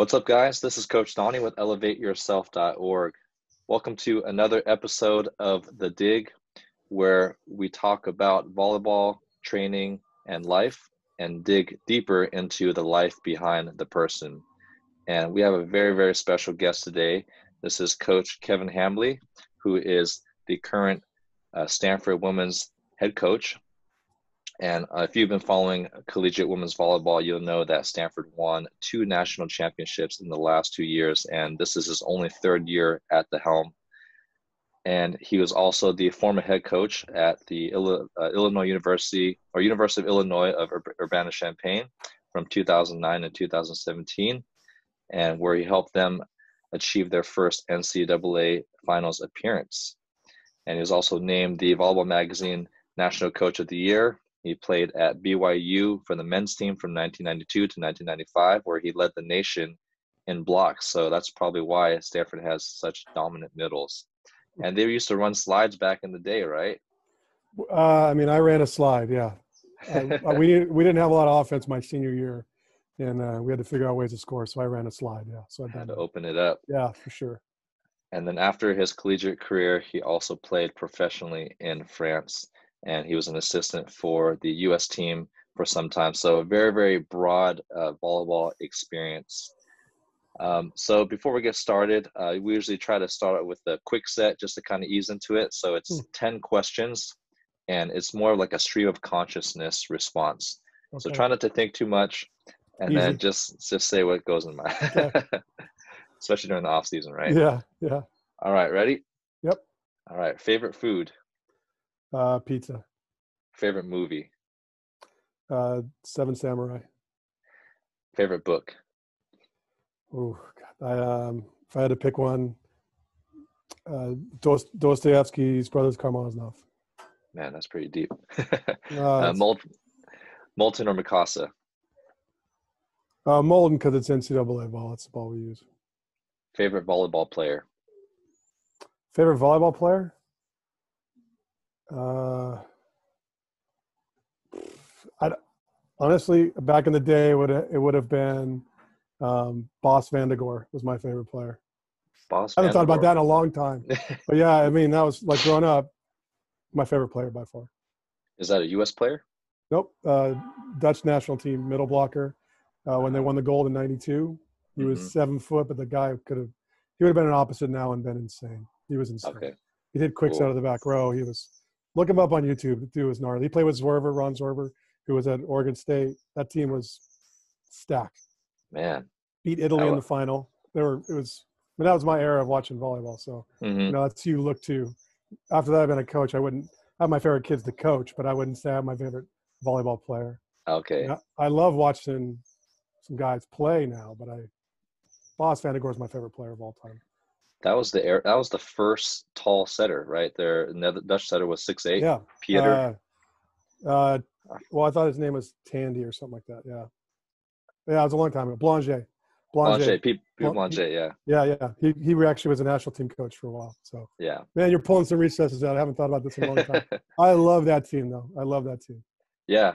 What's up, guys? This is Coach Donnie with ElevateYourself.org. Welcome to another episode of The Dig, where we talk about volleyball, training, and life, and dig deeper into the life behind the person. And we have a very, very special guest today. This is Coach Kevin Hambly, who is the current Stanford women's head coach. And if you've been following collegiate women's volleyball, you'll know that Stanford won 2 national championships in the last 2 years, and this is his only 3rd year at the helm. And he was also the former head coach at the University of Illinois of Urbana-Champaign from 2009 to 2017, and where he helped them achieve their first NCAA finals appearance. And he was also named the Volleyball Magazine National Coach of the Year. He played at BYU for the men's team from 1992 to 1995, where he led the nation in blocks. So that's probably why Stanford has such dominant middles. And they used to run slides back in the day, right? I mean, I ran a slide, yeah. We didn't have a lot of offense my senior year, and we had to figure out ways to score, so I ran a slide, yeah. So I had to open it up. Yeah, for sure. And then after his collegiate career, he also played professionally in France, and he was an assistant for the U.S. team for some time. So a very, very broad volleyball experience. So before we get started, we usually try to start out with a quick set just to kind of ease into it. So it's 10 questions, and it's more like a stream of consciousness response. Okay. So try not to think too much, and Easy. Then just say what goes in mind, okay. Especially during the off season, right? Yeah, yeah. All right, ready? Yep. All right, favorite food? Pizza. Favorite movie? Seven Samurai. Favorite book? Oh, God. If I had to pick one, Dostoevsky's Brothers Karamazov. Man, that's pretty deep. Molten or Mikasa? Molten, because it's NCAA ball. That's the ball we use. Favorite volleyball player? Favorite volleyball player? Honestly, back in the day, it would have been Bas van de Goor was my favorite player. I haven't thought about that in a long time. But yeah, I mean, that was like growing up, my favorite player by far. Is that a U.S. player? Nope. Dutch national team middle blocker. When they won the gold in '92, he was 7 foot, but the guy he would have been an opposite now and been insane. He was insane. Okay. He did quicks out of the back row. He was. Look him up on YouTube. The dude was gnarly. He played with Zwerver, Ron Zwerver, who was at Oregon State. That team was stacked. Man. Beat Italy in the final. That was my era of watching volleyball. So, you know, that's who you look to. After that, I've been a coach. I wouldn't have my favorite kids to coach, but I wouldn't say I'm my favorite volleyball player. Okay. I love watching some guys play now, but Bas van de Goor is my favorite player of all time. That was the first tall setter, right? Another Dutch setter was 6'8". Yeah. Pieter. Well, I thought his name was Tandy or something like that. Yeah. Yeah, it was a long time ago. Blanger, yeah. Yeah, yeah. He actually was a national team coach for a while. So yeah. Man, you're pulling some recesses out. I haven't thought about this in a long time. I love that team, though. I love that team. Yeah,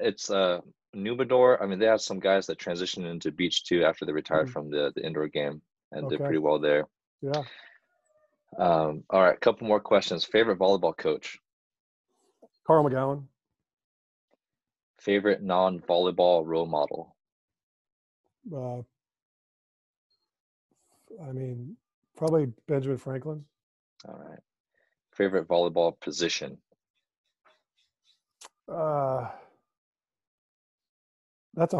it's Nubador. I mean, they have some guys that transitioned into beach too after they retired from the indoor game and did pretty well there. Yeah. All right, a couple more questions. Favorite volleyball coach? Carl McGowan. Favorite non-volleyball role model? I mean, probably Benjamin Franklin. All right. Favorite volleyball position? That's a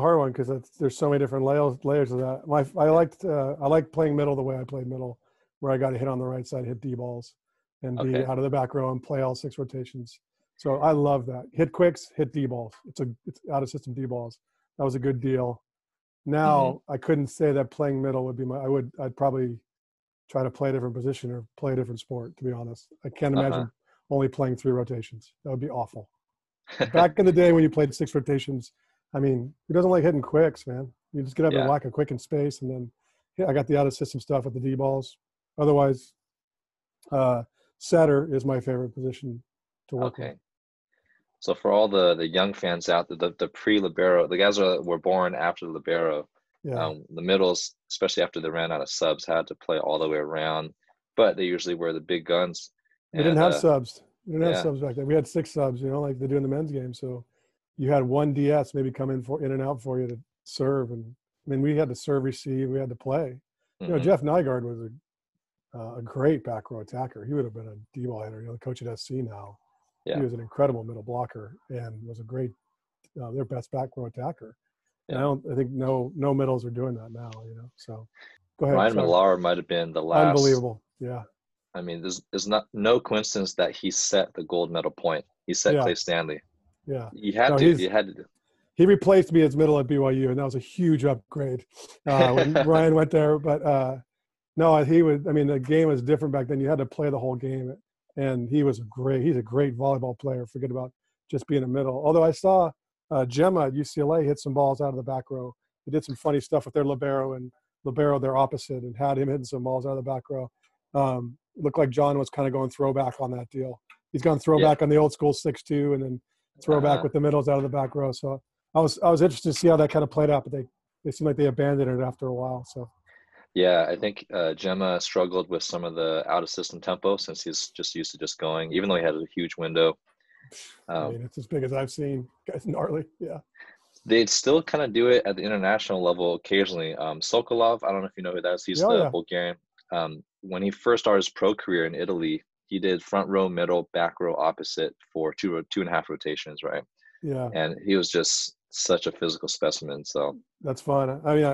hard one because there's so many different layers of that. I liked playing middle the way I played middle, where I got to hit on the right side, hit D balls, and be out of the back row and play all 6 rotations. So I love that. Hit quicks, hit D balls. It's out of system D balls. That was a good deal. Now I couldn't say that playing middle would be I'd probably try to play a different position or play a different sport, to be honest. I can't imagine only playing 3 rotations. That would be awful. Back in the day when you played 6 rotations, I mean, who doesn't like hitting quicks, man? You just get up and whack a quick in space, and then I got the out of system stuff with the D balls. Otherwise, setter is my favorite position to work with. So for all the young fans out there, the pre-libero, the guys were born after the libero, Yeah. The middles, especially after they ran out of subs, had to play all the way around, but they usually were the big guns. We didn't have subs. We didn't have subs back then. We had 6 subs, you know, like they do in the men's game. So you had one DS maybe come in for in and out for you to serve. And I mean, we had to serve, receive, we had to play. You know, Jeff Nygaard was a great back row attacker. He would have been a D-ball hitter. You know, the coach at SC now. Yeah. He was an incredible middle blocker and was a great, their best back row attacker. Yeah. And I think no middles are doing that now, you know, so go ahead. Ryan Millar might have been the last. Unbelievable. Yeah. I mean, there's no coincidence that he set the gold medal point. He set Clay Stanley. Yeah. You had to. He replaced me as middle at BYU, and that was a huge upgrade when Ryan went there. But no, he would. I mean, the game was different back then. You had to play the whole game, and he was great. He's a great volleyball player. Forget about just being a middle. Although I saw Gemma at UCLA hit some balls out of the back row. They did some funny stuff with their libero, their opposite, and had him hitting some balls out of the back row. Looked like John was kind of going throwback on that deal. He's gone throwback on the old school 6-2, and then throwback with the middles out of the back row. So I was interested to see how that kind of played out, but they seemed like they abandoned it after a while. So, yeah, I think Gemma struggled with some of the out-of-system tempo since he's just used to just going, even though he had a huge window. I mean, it's as big as I've seen. Guys, gnarly, yeah. They'd still kind of do it at the international level occasionally. Sokolov, I don't know if you know who that is. He's the Bulgarian. When he first started his pro career in Italy, he did front row, middle, back row, opposite for two and a half rotations, right? Yeah. And he was just such a physical specimen. So that's fun. I mean,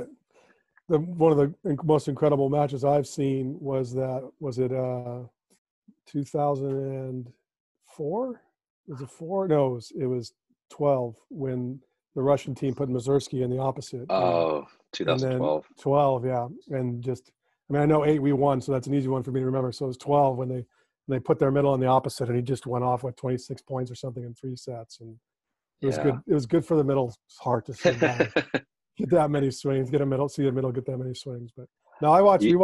one of the most incredible matches I've seen was 2004? Was it 4? No, it was 12 when the Russian team put Mazursky in the opposite. Oh, 2012. 12, yeah. And just, I mean, I know 8 we won, so that's an easy one for me to remember. So it was 12 when they put their middle on the opposite, and he just went off with 26 points or something in 3 sets. And it was good. It was good for the middle's heart to see that. Get that many swings. Get a middle. See the middle. Get that many swings. But now I watch a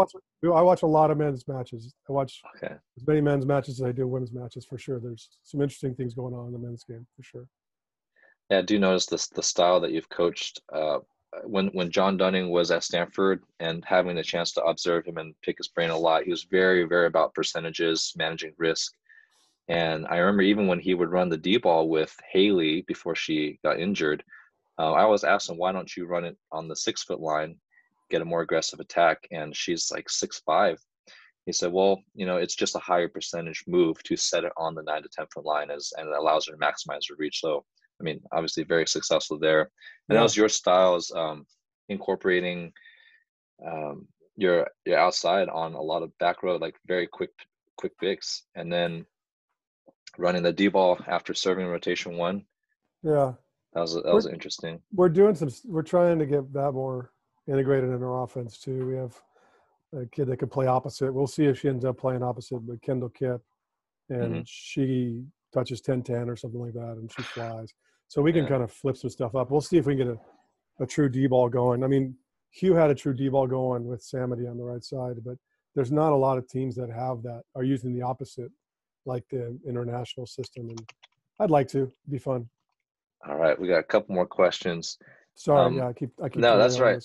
lot of men's matches. I watch as many men's matches as I do women's matches for sure. There's some interesting things going on in the men's game for sure. Yeah, I do notice the style that you've coached. When John Dunning was at Stanford and having the chance to observe him and pick his brain a lot, he was very, very about percentages, managing risk. And I remember even when he would run the D ball with Haley before she got injured, I always asked him, why don't you run it on the 6-foot line, get a more aggressive attack? And she's like 6'5". He said, well, you know, it's just a higher percentage move to set it on the 9 to 10-foot line and it allows her to maximize her reach. So, I mean, obviously very successful there. And that was your styles, incorporating your outside on a lot of back row, like very quick picks, and then running the D ball after serving rotation 1. Yeah. That was interesting. We're trying to get that more integrated in our offense too. We have a kid that could play opposite. We'll see if she ends up playing opposite, but Kendall Kipp, and she touches 10-10 or something like that, and she flies. So we can kind of flip some stuff up. We'll see if we can get a true D ball going. I mean, Hugh had a true D ball going with Samity on the right side, but there's not a lot of teams that have that, are using the opposite like the international system. And I'd like to. It'd be fun. All right. We got a couple more questions. Sorry. I keep no, that's right.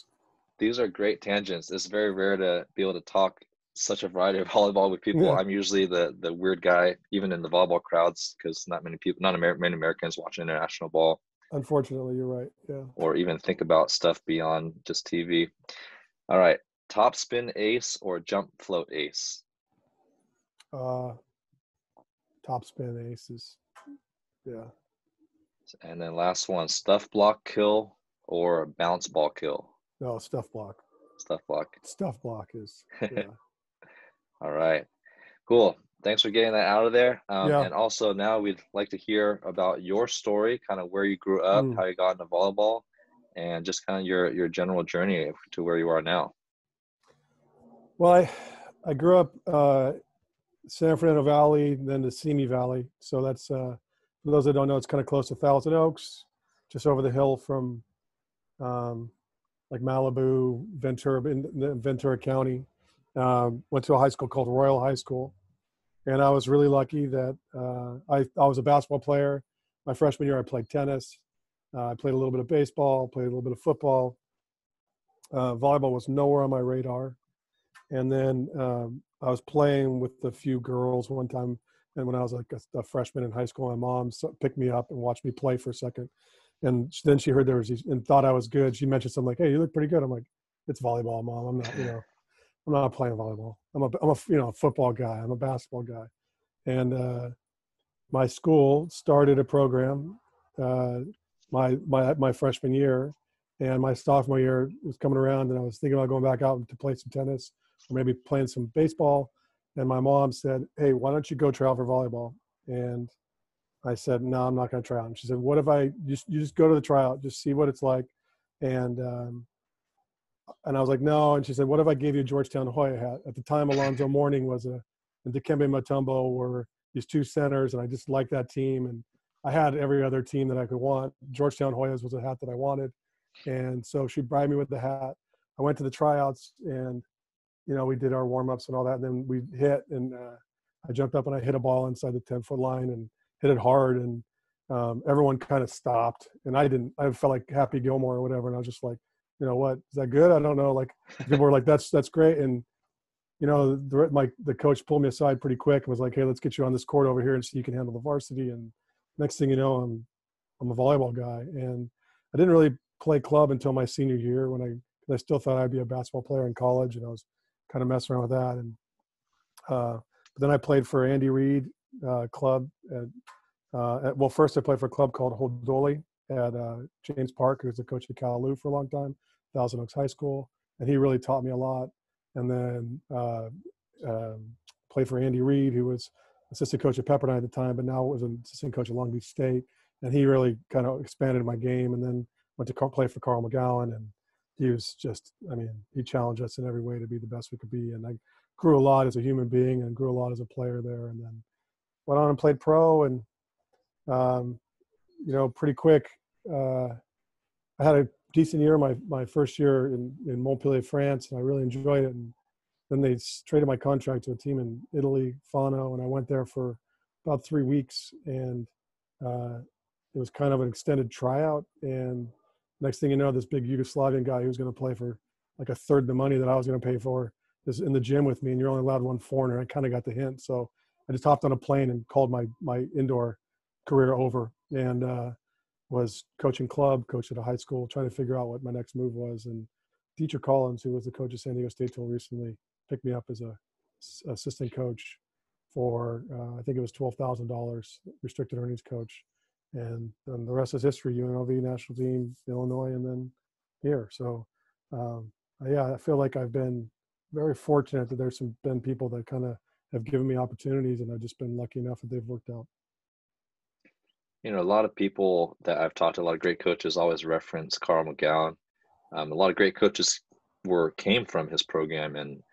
These are great tangents. It's very rare to be able to talk such a variety of volleyball with people. Yeah. I'm usually the weird guy, even in the volleyball crowds, because not many Americans watch international ball. Unfortunately, you're right. Yeah. Or even think about stuff beyond just TV. All right. Top spin ace or jump float ace? Top spin aces. Yeah. And then last one, stuff block kill or bounce ball kill? No, stuff block. Stuff block. Stuff block is. Yeah. All right. Cool. Thanks for getting that out of there. And also now we'd like to hear about your story, kind of where you grew up, how you got into volleyball, and just kind of your general journey to where you are now. Well, I grew up San Fernando Valley, then the Simi Valley. So that's, for those that don't know, it's kind of close to Thousand Oaks, just over the hill from like Malibu, Ventura, in Ventura County. Went to a high school called Royal High School, and I was really lucky that I was a basketball player. My freshman year, I played tennis. I played a little bit of baseball, played a little bit of football. volleyball was nowhere on my radar. And then I was playing with a few girls one time. And when I was like a freshman in high school, my mom picked me up and watched me play for a second. And then she heard there was these and thought I was good. She mentioned something like, "Hey, you look pretty good." I'm like, "It's volleyball, Mom. I'm not, I'm not playing volleyball. I'm a football guy. I'm a basketball guy." And my school started a program my freshman year, and my sophomore year was coming around, and I was thinking about going back out to play some tennis or maybe playing some baseball. And my mom said, "Hey, why don't you go try out for volleyball?" And I said, "No, I'm not going to try out." And she said, "What if you just go to the tryout, just see what it's like?" And I was like, "No." And she said, "What if I gave you a Georgetown Hoya hat?" At the time, Alonzo Mourning and Dikembe Mutombo were these two centers, and I just liked that team. And I had every other team that I could want. Georgetown Hoyas was a hat that I wanted. And so she bribed me with the hat. I went to the tryouts, and, we did our warm-ups and all that. And then we hit, and I jumped up and I hit a ball inside the 10-foot line and hit it hard, and everyone kind of stopped, and I felt like Happy Gilmore or whatever, and I was just like, what is that, good? I don't know. Like, people were like, that's great. And the coach pulled me aside pretty quick and was like, "Hey, let's get you on this court over here and see you can handle the varsity." And next thing you know, I'm a volleyball guy, and I didn't really play club until my senior year, when I still thought I'd be a basketball player in college, and I was kind of messing around with that. And but then I played for Andy Reed club first I played for a club called Holdoli at James Park, who was the coach at Calou for a long time, Thousand Oaks High School, and he really taught me a lot. And then played for Andy Reed, who was assistant coach at Pepperdine at the time, but now was an assistant coach at Long Beach State, and he really kind of expanded my game. And then went to play for Carl McGowan, and he was just, he challenged us in every way to be the best we could be, and I grew a lot as a human being and grew a lot as a player there. And then went on and played pro, and pretty quick, I had a decent year my first year in Montpellier, France, and I really enjoyed it. And then they traded my contract to a team in Italy, Fano, and I went there for about 3 weeks, and it was kind of an extended tryout. And next thing you know, this big Yugoslavian guy who was going to play for like a third the money that I was going to pay for is in the gym with me, and you're only allowed one foreigner. I kind of got the hint, so I just hopped on a plane and called my indoor career over, and was coaching club, coached at a high school, trying to figure out what my next move was. And Teacher Collins, who was the coach of San Diego State till recently, picked me up as a assistant coach for, I think it was $12,000, restricted earnings coach. And the rest is history, UNLV national team, Illinois, and then here. So, I feel like I've been very fortunate that there's been people that kind of have given me opportunities, and I've just been lucky enough that they've worked out. A lot of people that I've talked to, a lot of great coaches, always reference Carl McGowan. A lot of great coaches came from his program, and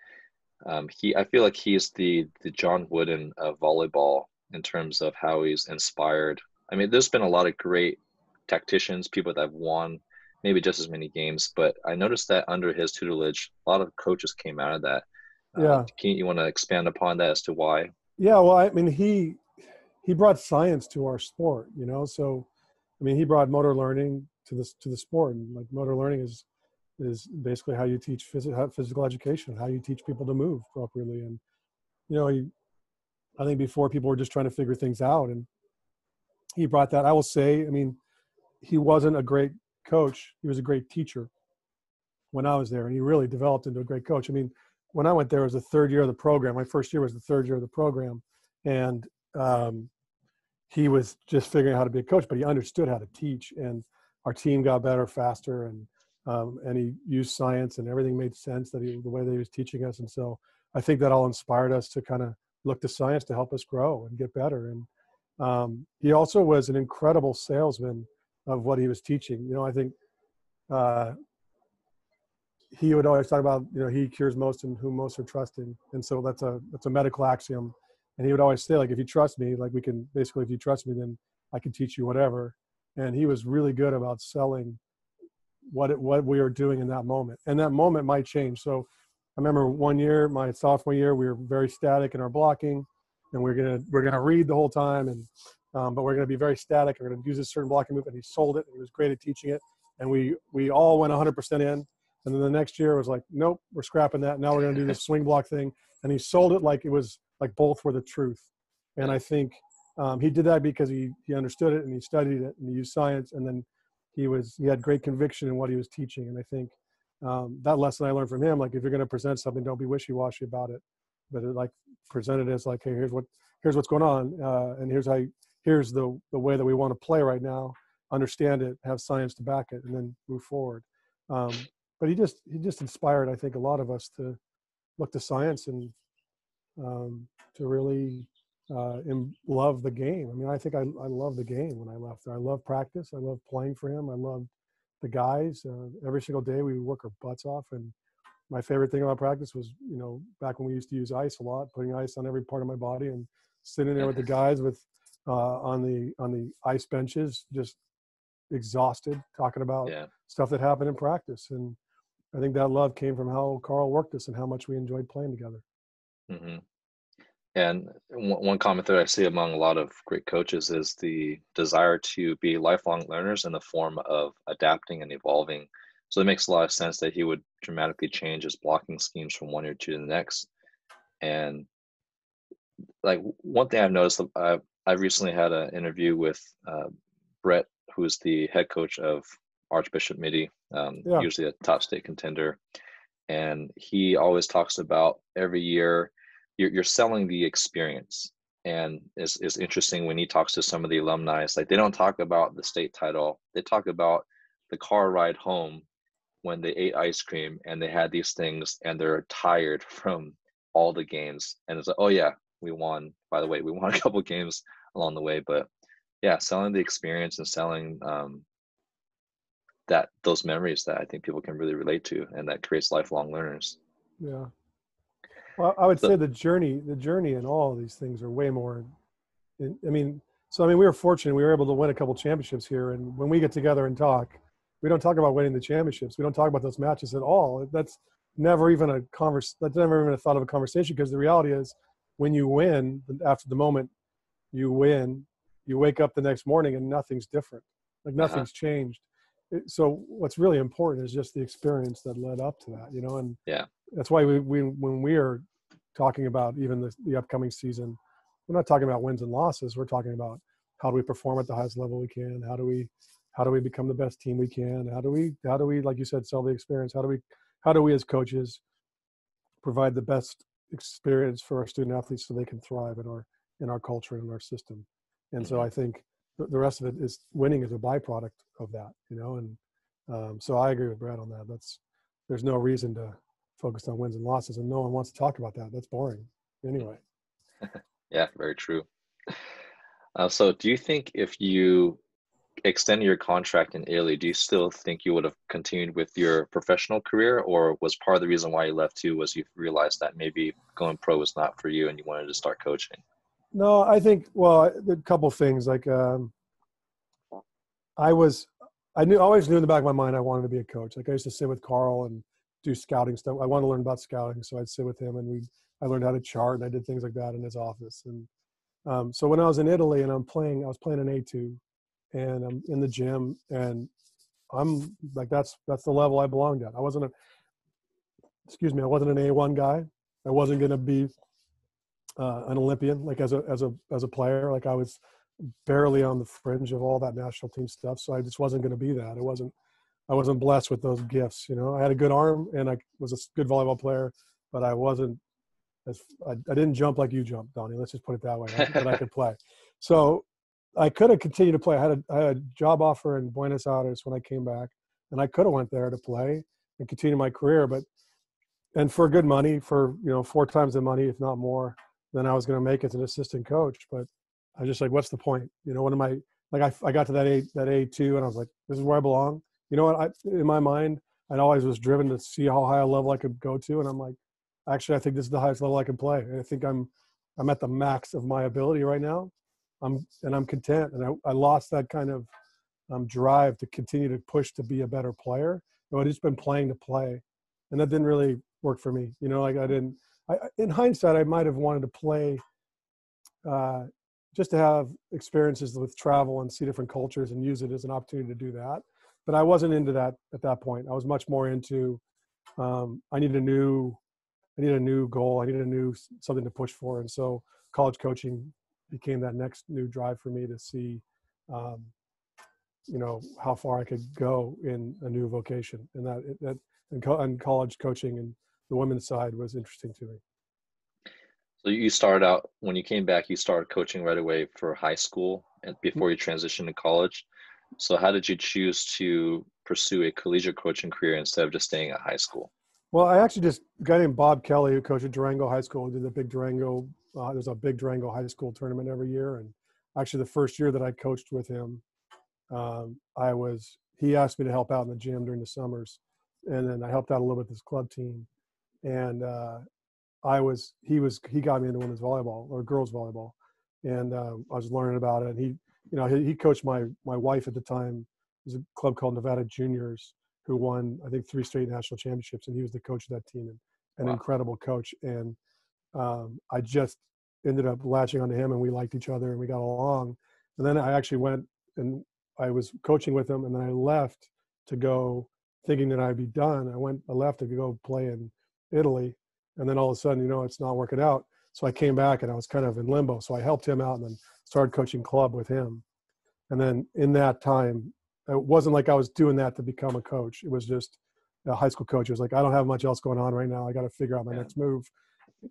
I feel like he's the John Wooden of volleyball in terms of how he's inspired. There's been a lot of great tacticians, people that have won maybe just as many games, but I noticed that under his tutelage, a lot of coaches came out of that. Yeah. Can you want to expand upon that as to why? Yeah, well, he brought science to our sport, So, he brought motor learning to the sport, and like motor learning is basically how you teach physical education, how you teach people to move properly. And I think before people were just trying to figure things out, and he brought that. I will say, he wasn't a great coach; he was a great teacher when I was there, and he really developed into a great coach. When I went there, it was the third year of the program. My first year was the third year of the program, and he was just figuring out how to be a coach, but he understood how to teach, and our team got better faster, and he used science, and everything made sense the way that he was teaching us. And so I think that all inspired us to kind of look to science to help us grow and get better. And he also was an incredible salesman of what he was teaching. I think he would always talk about, he cures most in whom most are trusting. And so that's a medical axiom. And he would always say, like, if you trust me, like, we can basically, if you trust me, then I can teach you whatever. And he was really good about selling what we were doing in that moment. And that moment might change. So I remember one year, my sophomore year, we were very static in our blocking, and we're gonna read the whole time, and but we're gonna be very static. We're gonna use a certain blocking move, and he sold it. And he was great at teaching it, and we all went 100% in. And then the next year was like, nope, we're scrapping that. Now we're going to do this swing block thing. And he sold it like it was like both were the truth. And I think he did that because he understood it and he studied it and he used science. And then he had great conviction in what he was teaching. And I think that lesson I learned from him, like if you're going to present something, don't be wishy-washy about it, but it, like present it as like, hey, here's what's going on. And here's the way that we want to play right now, understand it, have science to back it, and then move forward. But he just inspired, I think, a lot of us to look to science and to really love the game. I mean, I think I loved the game when I left there. I loved practice. I loved playing for him. I loved the guys. Every single day we would work our butts off. And my favorite thing about practice was, you know, back when we used to use ice a lot, putting ice on every part of my body and sitting there with the guys with on the ice benches, just exhausted, talking about stuff that happened in practice. And I think that love came from how Carl worked us and how much we enjoyed playing together. Mm-hmm. And one comment that I see among a lot of great coaches is the desire to be lifelong learners in the form of adapting and evolving. So it makes a lot of sense that he would dramatically change his blocking schemes from one year to the next. And like one thing I've noticed, I recently had an interview with Brett, who's the head coach of Archbishop Mitty, usually a top state contender. And he always talks about every year you're selling the experience. And it's interesting when he talks to some of the alumni, it's like they don't talk about the state title. They talk about the car ride home when they ate ice cream and they had these things and they're tired from all the games. And it's like, oh yeah, we won. By the way, we won a couple games along the way, but yeah, selling the experience and selling those memories that I think people can really relate to, and that creates lifelong learners. Yeah, well, I would say the journey, and all of these things are way more. We were fortunate; we were able to win a couple championships here. And when we get together and talk, we don't talk about winning the championships. We don't talk about those matches at all. That's never even a thought of a conversation, because the reality is, when you win, after the moment you win, you wake up the next morning and nothing's different. Like nothing's changed. So what's really important is just the experience that led up to that, you know? And that's why we when we are talking about even the upcoming season, we're not talking about wins and losses. We're talking about how do we perform at the highest level we can? How do we become the best team we can? How do we, like you said, sell the experience? How do we as coaches provide the best experience for our student athletes so they can thrive in our culture and in our system? And so I think the rest of it is winning is a byproduct of that, you know? And so I agree with Brad on that. There's no reason to focus on wins and losses, and no one wants to talk about that. That's boring anyway. Yeah, very true. So do you think if you extended your contract in Italy, do you still think you would have continued with your professional career, or was part of the reason why you left too was you realized that maybe going pro was not for you and you wanted to start coaching? No, I think, well, a couple things. Like I always knew in the back of my mind I wanted to be a coach. Like I used to sit with Carl and do scouting stuff. I wanted to learn about scouting, so I'd sit with him, and I learned how to chart, and I did things like that in his office. And so when I was in Italy and I was playing an A2, and I'm in the gym, and I'm like, that's the level I belonged at. I wasn't an A1 guy. I wasn't going to be an Olympian, like as a player. Like I was barely on the fringe of all that national team stuff, so I just wasn't going to be that. I wasn't blessed with those gifts, you know. I had a good arm and I was a good volleyball player, but I didn't jump like you jump, Donnie. Let's just put it that way. But I could play, so I could have continued to play. I had a job offer in Buenos Aires when I came back, and I could have went there to play and continue my career, and for good money, for, you know, 4 times the money, if not more, then I was going to make it as an assistant coach. But I was just like, what's the point? You know, what am I, like, I got to that A2, and I was like, this is where I belong. You know what, in my mind, I always was driven to see how high a level I could go to. And I'm like, actually, I think this is the highest level I can play. And I think I'm at the max of my ability right now. I'm content. And I lost that kind of drive to continue to push to be a better player. So I'd just been playing to play. And that didn't really work for me. You know, like in hindsight, I might have wanted to play just to have experiences with travel and see different cultures and use it as an opportunity to do that. But I wasn't into that at that point. I was much more into I need a new goal. I need a new something to push for. And so college coaching became that next new drive for me to see, how far I could go in a new vocation. And and college coaching and the women's side was interesting to me. So you started out, when you came back, you started coaching right away for high school and before you transitioned to college. So how did you choose to pursue a collegiate coaching career instead of just staying at high school? Well, I actually a guy named Bob Kelly, who coached at Durango High School, did the big Durango, there's a big Durango High School tournament every year. And actually the first year that I coached with him, he asked me to help out in the gym during the summers. And then I helped out a little bit with his club team. And he got me into women's volleyball or girls volleyball. And I was learning about it. And he coached my wife at the time. There's a club called Nevada Juniors, who won, I think, 3 straight national championships, and he was the coach of that team, and an incredible coach. And I just ended up latching onto him, and we liked each other, and we got along. And then I actually went and I was coaching with him, and then I left to go thinking that I'd be done. I left to go play in Italy, and then all of a sudden, it's not working out. So I came back, and I was kind of in limbo. So I helped him out and then started coaching club with him. And then in that time, it wasn't like I was doing that to become a coach. It was just a high school coach. It was like, I don't have much else going on right now. I got to figure out my next move.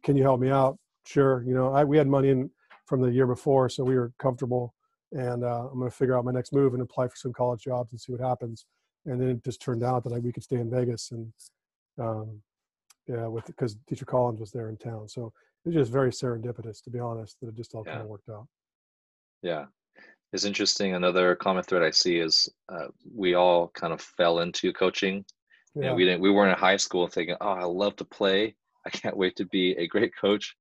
Can you help me out? Sure. We had money in from the year before, so we were comfortable. And I'm going to figure out my next move and apply for some college jobs and see what happens. And then it just turned out that we could stay in Vegas, and because Teacher Collins was there in town. So it was just very serendipitous, to be honest, that it just all kind of worked out. Yeah. It's interesting. Another common thread I see is we all kind of fell into coaching. Yeah. And we weren't in high school thinking, oh, I love to play. I can't wait to be a great coach.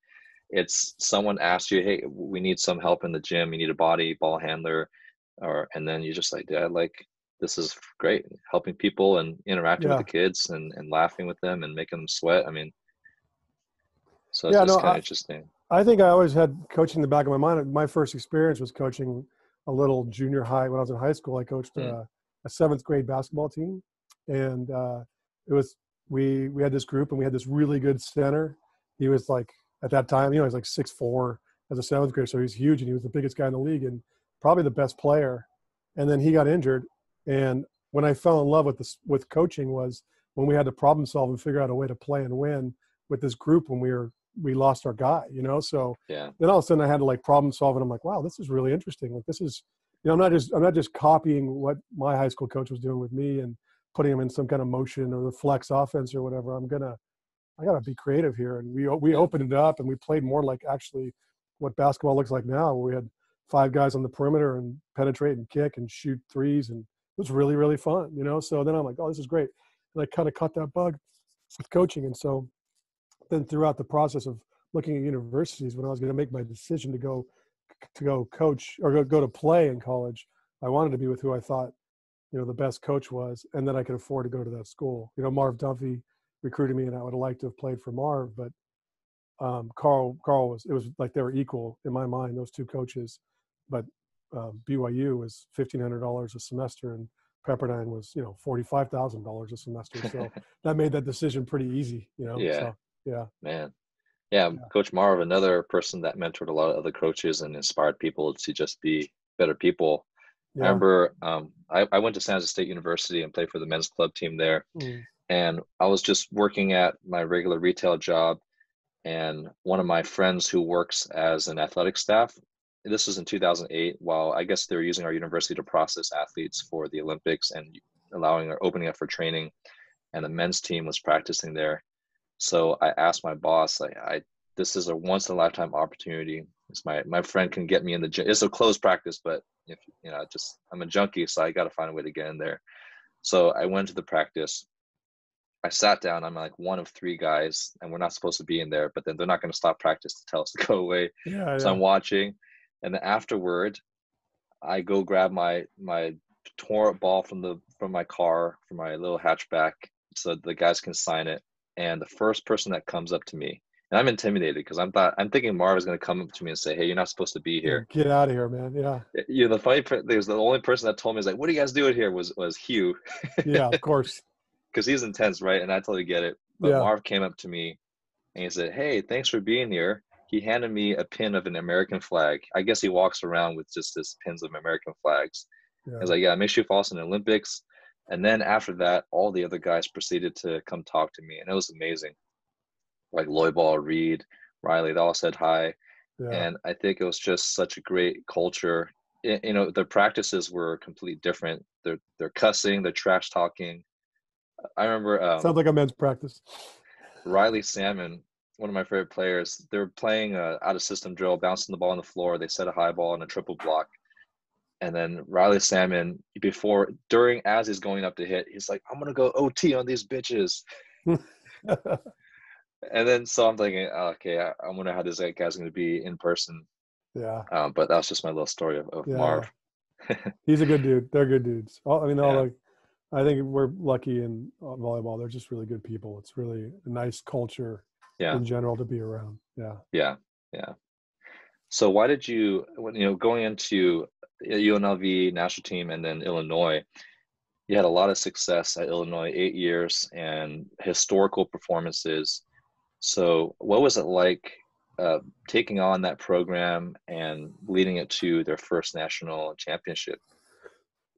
It's someone asks you, hey, we need some help in the gym. You need a body, ball handler. And then you're just like, Dad, this is great. Helping people and interacting with the kids and laughing with them and making them sweat. I mean, so it's kind of interesting. I think I always had coaching in the back of my mind. My first experience was coaching a little junior high. When I was in high school, I coached a 7th grade basketball team. And we had this group, and we had this really good center. He was like, at that time, he was like 6'4" as a 7th grader. So he was huge, and he was the biggest guy in the league and probably the best player. And then he got injured. And when I fell in love with coaching was when we had to problem solve and figure out a way to play and win with this group when we lost our guy, So then all of a sudden I had to problem solve, and I'm like, wow, this is really interesting. This is, I'm not just copying what my high school coach was doing with me and putting him in some kind of motion or the flex offense or whatever. I gotta be creative here. And we opened it up, and we played more like actually what basketball looks like now. We had 5 guys on the perimeter and penetrate and kick and shoot threes. And it was really, really fun, So then I'm like, oh, this is great. And I kind of caught that bug with coaching. And so then throughout the process of looking at universities, when I was going to make my decision to go coach or go to play in college, I wanted to be with who I thought, the best coach was, and that I could afford to go to that school. Marv Dunphy recruited me, and I would have liked to have played for Marv, but Carl it was like they were equal in my mind, those two coaches. But BYU was $1,500 a semester, and Pepperdine was, $45,000 a semester. So that made that decision pretty easy, Yeah. So, yeah, man. Yeah, yeah. Coach Marv, another person that mentored a lot of other coaches and inspired people to just be better people. Yeah. I remember I went to San Jose State University and played for the men's club team there. Mm. And I was just working at my regular retail job. And one of my friends who works as an athletic staff, this was in 2008, while I guess they were using our university to process athletes for the Olympics and allowing or opening up for training. And the men's team was practicing there. So I asked my boss, this is a once in a lifetime opportunity. It's my friend can get me in the gym. It's a closed practice, but if I'm a junkie, so I got to find a way to get in there. So I went to the practice. I sat down. I'm like one of 3 guys, and we're not supposed to be in there. But then they're not going to stop practice to tell us to go away. Yeah, so I'm watching, and then afterward, I go grab my torn up ball from my car, from my little hatchback, so the guys can sign it. And the first person that comes up to me, and I'm intimidated because I'm thinking Marv is going to come up to me and say, hey, you're not supposed to be here. Get out of here, man. Yeah. The funny thing is the only person that told me is what are you guys doing here was Hugh. Yeah, of course. because he's intense, right? And I totally get it. But yeah. Marv came up to me and he said, "Hey, thanks for being here." He handed me a pin of an American flag. I guess he walks around with just this pins of American flags. Yeah. I was like, yeah, make sure you follow us in the Olympics. And then after that, all the other guys proceeded to come talk to me. And it was amazing. Like Loiball, Reed, Riley, they all said hi. Yeah. And I think it was just such a great culture. It, you know, the practices were completely different. They're cussing, they're trash talking. I remember. Sounds like a men's practice. Riley Salmon, one of my favorite players, they were playing a out-of-system drill, bouncing the ball on the floor. They set a high ball and a triple block. And then Riley Salmon, before, during, as he's going up to hit, he's like, "I'm going to go OT on these bitches." And then so I'm thinking, oh, okay, I wonder how this guy's going to be in person. Yeah. But that's just my little story of yeah. Marv. He's a good dude. They're good dudes. I mean, all yeah. like, I think we're lucky in volleyball. They're just really good people. It's really a nice culture yeah. in general to be around. Yeah. Yeah. Yeah. So why did you, you know, going into UNLV national team and then Illinois, you had a lot of success at Illinois, 8 years and historical performances. So what was it like taking on that program and leading it to their first national championship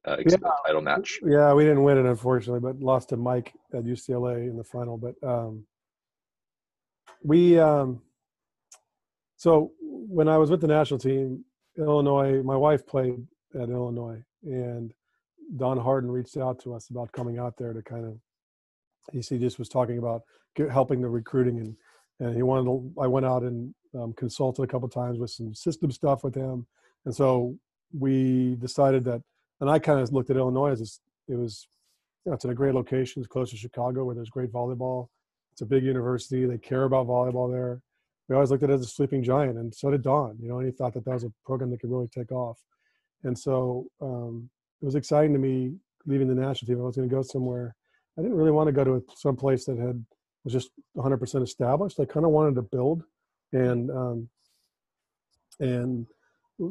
title match? Yeah, we didn't win it, unfortunately, but lost to Mike at UCLA in the final. But so when I was with the national team, Illinois, my wife played at Illinois, and Don Harden reached out to us about coming out there to kind of – he just was talking about helping the recruiting and he wanted to, I went out and consulted a couple of times with some system stuff with him. And so we decided that, and I kind of looked at Illinois as it was, you know, it's in a great location. It's close to Chicago where there's great volleyball. It's a big university. They care about volleyball there. We always looked at it as a sleeping giant, and so did Don, you know, and he thought that that was a program that could really take off. And so it was exciting to me leaving the national team. I was going to go somewhere. I didn't really want to go to some place that had was just 100% established. I kind of wanted to build and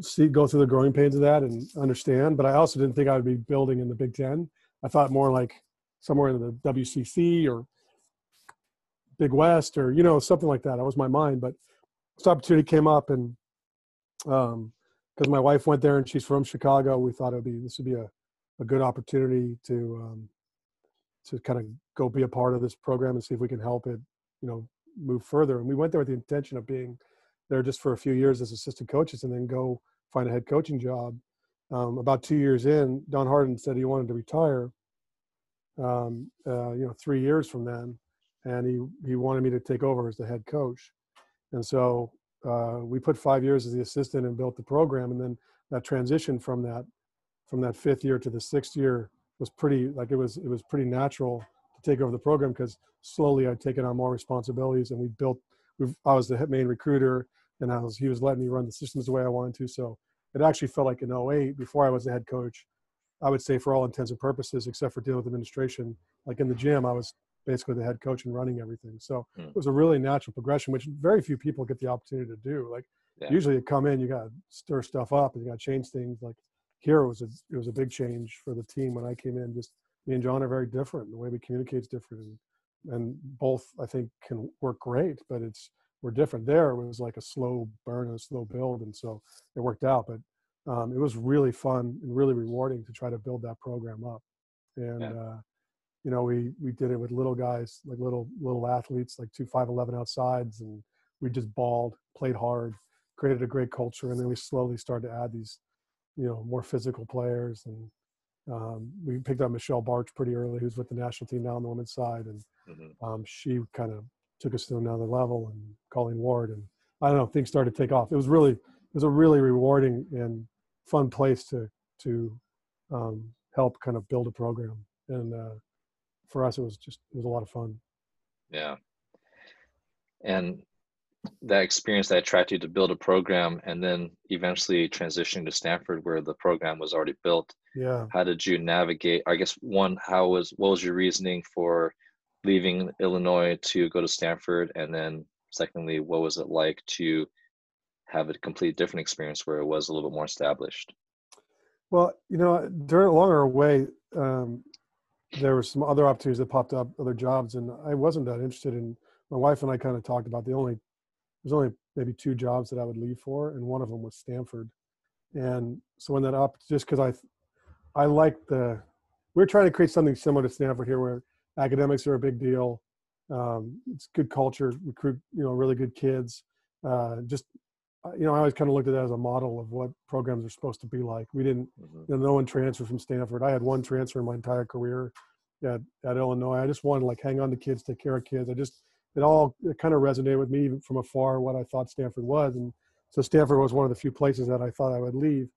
see, go through the growing pains of that and understand. But I also didn't think I would be building in the Big Ten. I thought more like somewhere in the WCC or Big West or, you know, something like that. That was my mind. But this opportunity came up, and because my wife went there and she's from Chicago, we thought this would be a good opportunity to kind of go be a part of this program and see if we can help it, you know, move further. And we went there with the intention of being there just for a few years as assistant coaches and then go find a head coaching job. About 2 years in, Don Harden said he wanted to retire, 3 years from then. And he wanted me to take over as the head coach. And so we put 5 years as the assistant and built the program. And then that transition from that fifth year to the sixth year was pretty, like it was pretty natural to take over the program because slowly I'd taken on more responsibilities and I was the main recruiter and he was letting me run the systems the way I wanted to. So it actually felt like in 2008, before I was the head coach, I would say for all intents and purposes, except for dealing with administration, like in the gym, I was basically the head coach and running everything. So it was a really natural progression, which very few people get the opportunity to do. Like usually you come in, you got to stir stuff up and you got to change things. Like here it was a big change for the team. When I came in, just me and John are very different. The way we communicate is different. And both I think can work great, but we're different. There it was like a slow burn and a slow build. And so it worked out, but it was really fun and really rewarding to try to build that program up. And, you know, we did it with little guys, like little athletes, like 2 5'11" outsides, and we just balled, played hard, created a great culture, and then we slowly started to add these, you know, more physical players, and we picked up Michelle Barch pretty early, who's with the national team now on the women's side, and she kind of took us to another level, and Colleen Ward, and I don't know, things started to take off. It was a really rewarding and fun place to help kind of build a program, and for us, it was a lot of fun. Yeah. And that experience that attracted you to build a program and then eventually transitioning to Stanford where the program was already built. Yeah. How did you navigate? I guess one, what was your reasoning for leaving Illinois to go to Stanford? And then secondly, what was it like to have a completely different experience where it was a little bit more established? Well, you know, during a longer way, there were some other opportunities that popped up, other jobs, and I wasn't that interested in. My wife and I kind of talked about there's only maybe two jobs that I would leave for, and one of them was Stanford. And so when that up, just because I liked we're trying to create something similar to Stanford here, where academics are a big deal. It's good culture, recruit, really good kids. I always kind of looked at that as a model of what programs are supposed to be like. We didn't, no one transferred from Stanford. I had one transfer in my entire career at Illinois. I just wanted to hang on to kids, take care of kids. It kind of resonated with me from afar what I thought Stanford was. And so Stanford was one of the few places that I thought I would leave.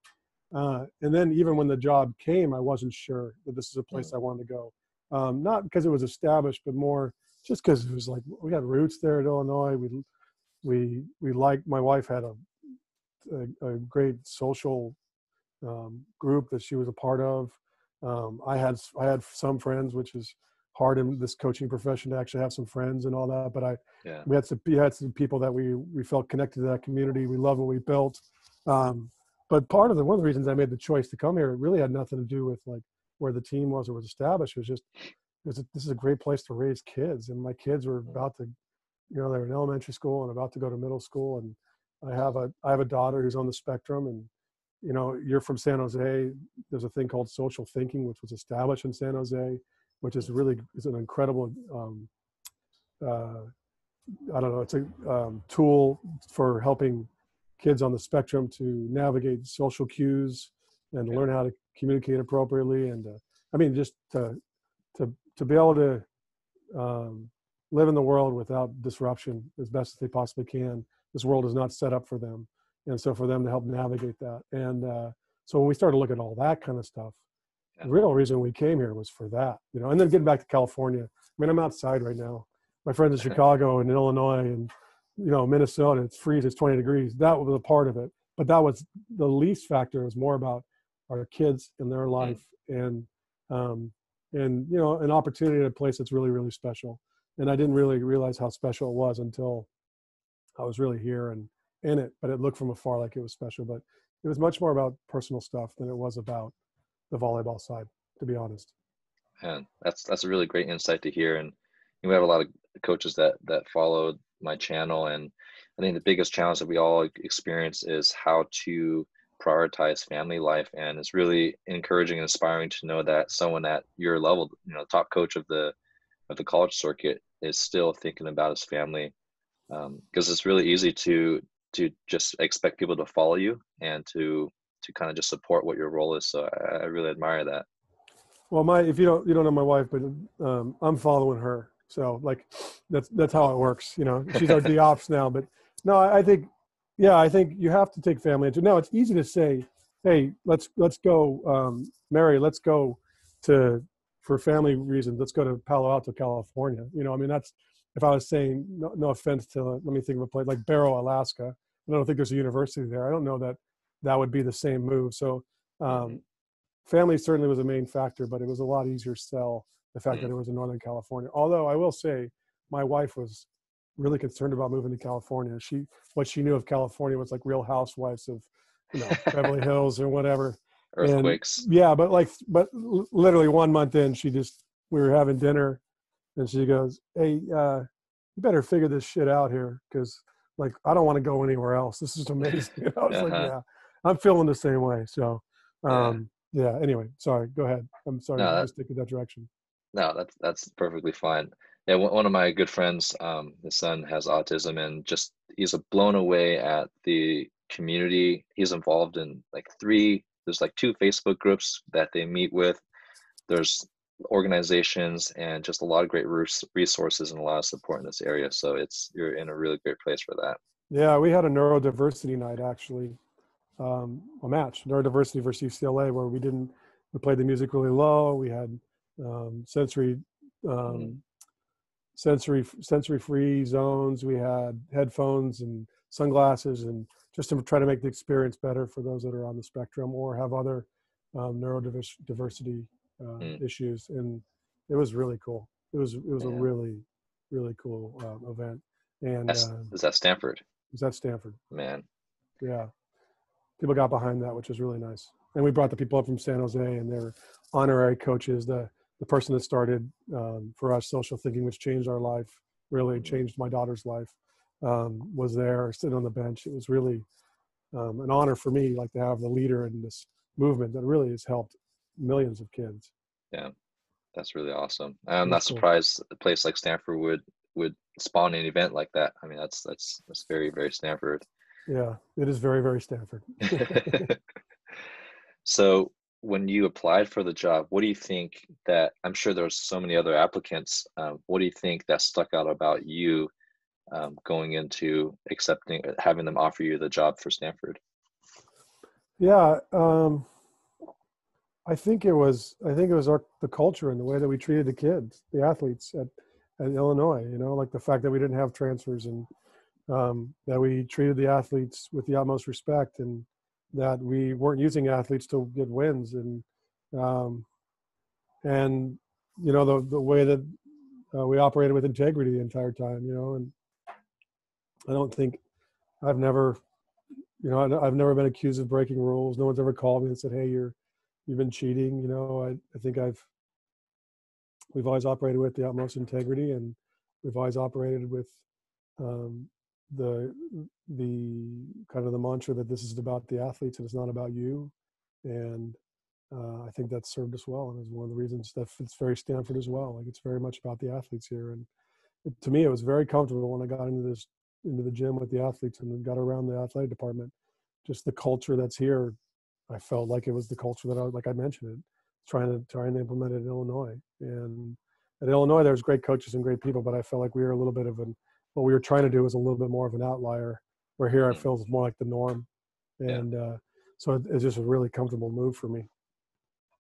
And then even when the job came, I wasn't sure that this is a place I wanted to go. Not because it was established, but more just because it was like, we had roots there at Illinois. We liked, my wife had a great social group that she was a part of. I had some friends, which is hard in this coaching profession to actually have some friends and all that. But we had some people that we felt connected to that community. We love what we built. But one of the reasons I made the choice to come here, it really had nothing to do with where the team was or was established. It was just, this is a great place to raise kids. And my kids were about to, they were in elementary school and about to go to middle school. And I have a daughter who's on the spectrum, and you're from San Jose. There's a thing called social thinking, which was established in San Jose, which is an incredible, it's a tool for helping kids on the spectrum to navigate social cues and learn how to communicate appropriately. And just to be able to live in the world without disruption as best as they possibly can. This world is not set up for them. And so for them to help navigate that. And so when we started looking at all that kind of stuff, the real reason we came here was for that, and then getting back to California. I mean, I'm outside right now. My friends in Chicago and Illinois and, Minnesota, it's freezing, it's 20 degrees. That was a part of it. But that was the least factor. It was more about our kids and their life and an opportunity at a place that's really, really special. And I didn't really realize how special it was until I was really here and in it, but it looked from afar like it was special. But it was much more about personal stuff than it was about the volleyball side, to be honest. Man, that's a really great insight to hear. And we have a lot of coaches that follow my channel, and I think the biggest challenge that we all experience is how to prioritize family life. And it's really encouraging and inspiring to know that someone at your level, top coach of the college circuit, is still thinking about his family, because it's really easy to just expect people to follow you and to kind of just support what your role is. So I really admire that. Well, if you don't know my wife, but I'm following her. So that's how it works. She's our D ops now, but no, I think you have to take family into. Now it's easy to say, hey, let's go, Mary, let's go for family reasons. Let's go to Palo Alto, California. That's, if I was saying, no offense to, let me think of a place like Barrow, Alaska. I don't think there's a university there. I don't know that would be the same move. So family certainly was a main factor, but it was a lot easier to sell the fact that it was in Northern California. Although I will say my wife was really concerned about moving to California. What she knew of California was Real Housewives of Beverly Hills or whatever. Earthquakes. And, yeah. But literally 1 month in, we were having dinner and she goes, hey, you better figure this shit out here. Cause I don't want to go anywhere else. This is amazing. I was yeah, I'm feeling the same way. So anyway, sorry, go ahead. I'm sorry. No, I stick in that direction. No, that's perfectly fine. Yeah, one of my good friends, his son has autism, and just he's blown away at the community. He's involved in there's 2 Facebook groups that they meet with. There's organizations and just a lot of great resources and a lot of support in this area. So you're in a really great place for that. Yeah, we had a neurodiversity night actually, a match, neurodiversity versus UCLA, where we played the music really low. We had sensory free zones. We had headphones and sunglasses, and just to try to make the experience better for those that are on the spectrum or have other neurodiversity issues. And it was really cool. It was a really, really cool event. And is that Stanford? It was at Stanford. Man. Yeah. People got behind that, which was really nice. And we brought the people up from San Jose, and they were honorary coaches. The the person that started for us social thinking, which changed our life, really changed my daughter's life, was there sitting on the bench. It was really an honor for me, like, to have the leader in this movement that really has helped millions of kids. Yeah, that's really awesome. I'm not surprised a place like Stanford would spawn an event like that. I mean, that's very, very Stanford. Yeah, it is very, very Stanford. So when you applied for the job, what do you think that, I'm sure there's so many other applicants, what do you think that stuck out about you going into accepting, having them offer you the job for Stanford? Yeah, I think it was the culture and the way that we treated the kids, the athletes at Illinois, you know, like the fact that we didn't have transfers, and that we treated the athletes with the utmost respect, and that we weren't using athletes to get wins. And you know, the way that we operated with integrity the entire time, you know, and I've never been accused of breaking rules. No one's ever called me and said, hey, you've been cheating. You know, I think we've always operated with the utmost integrity, and we've always operated with, the kind of the mantra that this is about the athletes and it's not about you. And I think that served us well, and is one of the reasons that it's very Stanford as well. Like, it's very much about the athletes here, and to me, it was very comfortable when I got into the gym with the athletes and then got around the athletic department. Just the culture that's here, I felt like it was the culture that I mentioned it, trying to implement it in Illinois. And at Illinois, there's great coaches and great people, but I felt like we were a little bit of what we were trying to do was a little bit more of an outlier, where here I feel it's more like the norm. And so it's just a really comfortable move for me.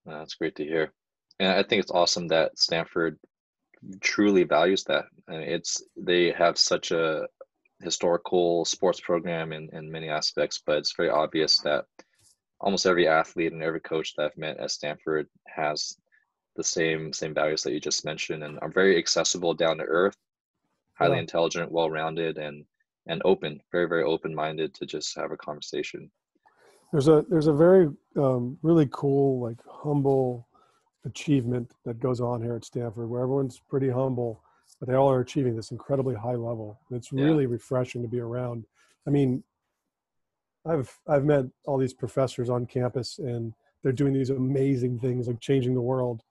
That's great to hear. And I think it's awesome that Stanford truly values that. I mean, they have such a historical sports program in many aspects, but it's very obvious that almost every athlete and every coach that I've met at Stanford has the same values that you just mentioned, and are very accessible, down to earth, highly intelligent, well-rounded, and open, very, very open-minded to just have a conversation. There's a very really cool, like, humble achievement that goes on here at Stanford, where everyone's pretty humble, but they all are achieving this incredibly high level. It's really refreshing to be around. I mean, I've met all these professors on campus, and they're doing these amazing things, like changing the world,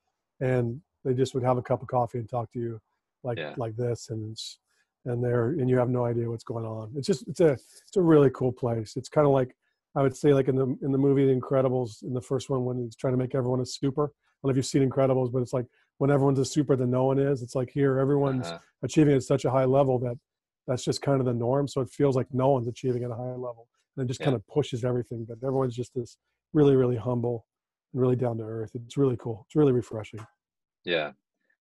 and they just would have a cup of coffee and talk to you like this, and you have no idea what's going on. It's a really cool place. It's kind of like, I would say, like in the movie The Incredibles, in the first one, when he's trying to make everyone a super. I don't know if you've seen Incredibles, but it's like when everyone's a super, then no one is. It's like here, everyone's achieving at such a high level that that's just kind of the norm. So it feels like no one's achieving at a high level, and it just kind of pushes everything. But everyone's just this really, really humble and really down to earth. It's really cool. It's really refreshing. Yeah.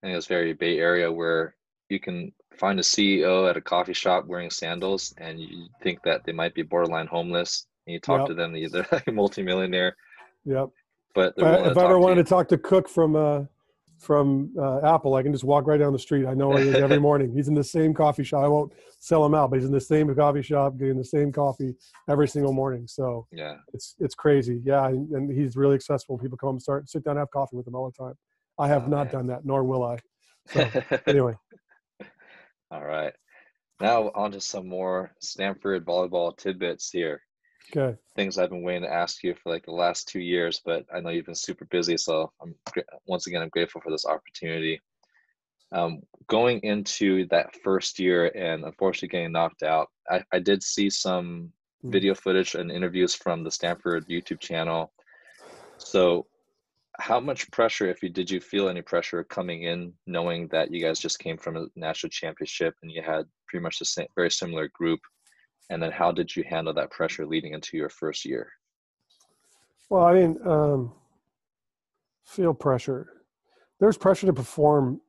I think it's very Bay Area, where you can find a CEO at a coffee shop wearing sandals, and you think that they might be borderline homeless. And you talk to them, they're like a multimillionaire. Yep. But if I ever wanted to talk to Cook from Apple, I can just walk right down the street. I know where he is every morning. He's in the same coffee shop. I won't sell him out, but he's in the same coffee shop getting the same coffee every single morning. So it's crazy. Yeah, and he's really accessible. People come sit down and have coffee with him all the time. I have not done that, nor will I. So, anyway. All right. Now on to some more Stanford volleyball tidbits here. Okay. Things I've been waiting to ask you for like the last 2 years, but I know you've been super busy. So once again, I'm grateful for this opportunity. Going into that first year and unfortunately getting knocked out, I did see some video footage and interviews from the Stanford YouTube channel. So how much pressure, did you feel any pressure coming in, knowing that you guys just came from a national championship and you had pretty much the same, very similar group? And then how did you handle that pressure leading into your first year? Well, I mean, feel pressure. There's pressure to perform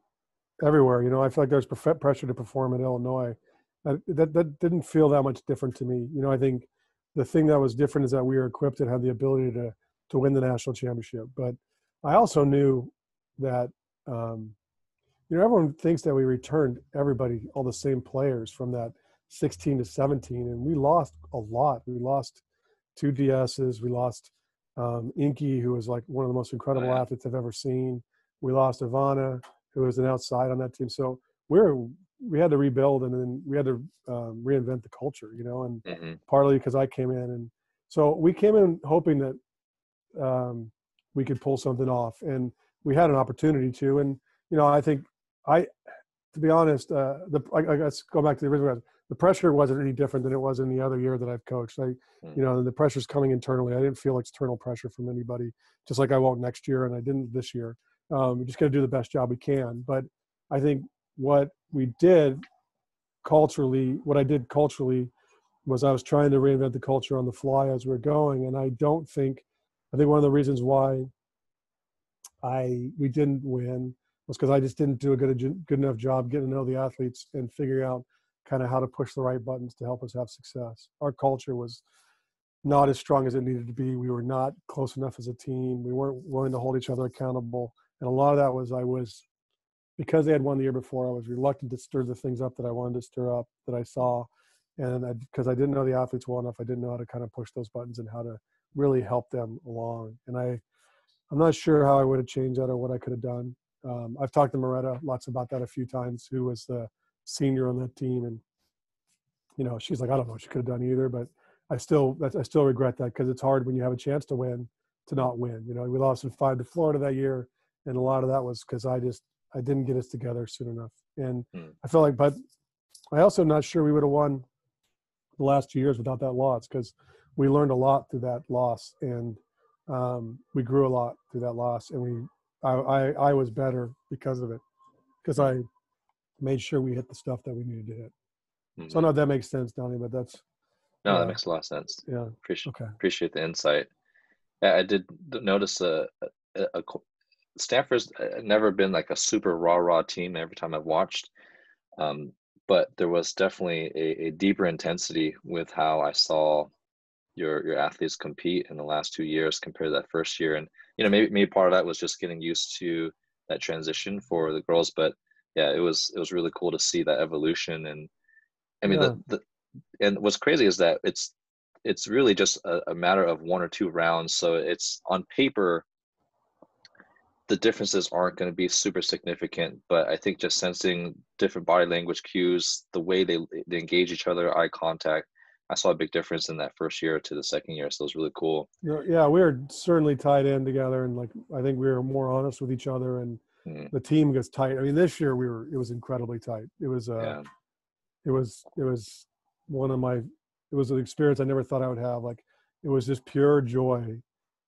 everywhere. You know, I feel like there's pressure to perform in Illinois. That didn't feel that much different to me. You know, I think the thing that was different is that we were equipped and had the ability to win the national championship. But I also knew that, you know, everyone thinks that we returned all the same players from that 16 to 17, and we lost a lot. We lost two DSs. We lost Inky, who was like one of the most incredible athletes I've ever seen. We lost Ivana, who was an outside on that team. So we had to rebuild, and then we had to reinvent the culture, you know, and partly because I came in. And so we came in hoping that we could pull something off, and we had an opportunity to. And, you know, I think to be honest, I guess go back to the original, the pressure wasn't any different than it was in the other year that I've coached. You know, the pressure's coming internally. I didn't feel external pressure from anybody, just like I won't next year. And I didn't this year. We're just going to do the best job we can. But I think what we did culturally, was I was trying to reinvent the culture on the fly as we're going. And I think one of the reasons why we didn't win was because I just didn't do a good enough job getting to know the athletes and figuring out kind of how to push the right buttons to help us have success. Our culture was not as strong as it needed to be. We were not close enough as a team. We weren't willing to hold each other accountable. And a lot of that was because they had won the year before, I was reluctant to stir the things up that I wanted to stir up, that I saw. And because I didn't know the athletes well enough, I didn't know how to kind of push those buttons and how to really help them along. And I'm not sure how I would have changed that or what I could have done. I've talked to Moretta Lutz about that a few times, who was the senior on that team. And, you know, she's like, I don't know what she could have done either, but I still regret that, because it's hard when you have a chance to win to not win. You know, we lost in 5 to Florida that year. And a lot of that was because I didn't get us together soon enough. And I felt like, but I also not sure we would have won the last 2 years without that loss, because we learned a lot through that loss. And we grew a lot through that loss. And I was better because of it, because I made sure we hit the stuff that we needed to hit. Mm-hmm. So I don't know if that makes sense, Donnie, but that makes a lot of sense. Yeah. Appreciate the insight. Yeah, I did notice a Stanford's never been like a super raw team every time I've watched. But there was definitely a deeper intensity with how I saw your athletes compete in the last 2 years compared to that first year. And, you know, maybe part of that was just getting used to that transition for the girls, but yeah, it was really cool to see that evolution. And I mean, and what's crazy is that it's really just a matter of 1 or 2 rounds. So it's on paper, the differences aren't going to be super significant, but I think just sensing different body language cues, the way they engage each other, eye contact, I saw a big difference in that first year to the second year. So it was really cool. Yeah, we were certainly tied in together. And like, I think we were more honest with each other, and the team gets tight. I mean, this year it was incredibly tight. It was, it was it was an experience I never thought I would have. Like, it was just pure joy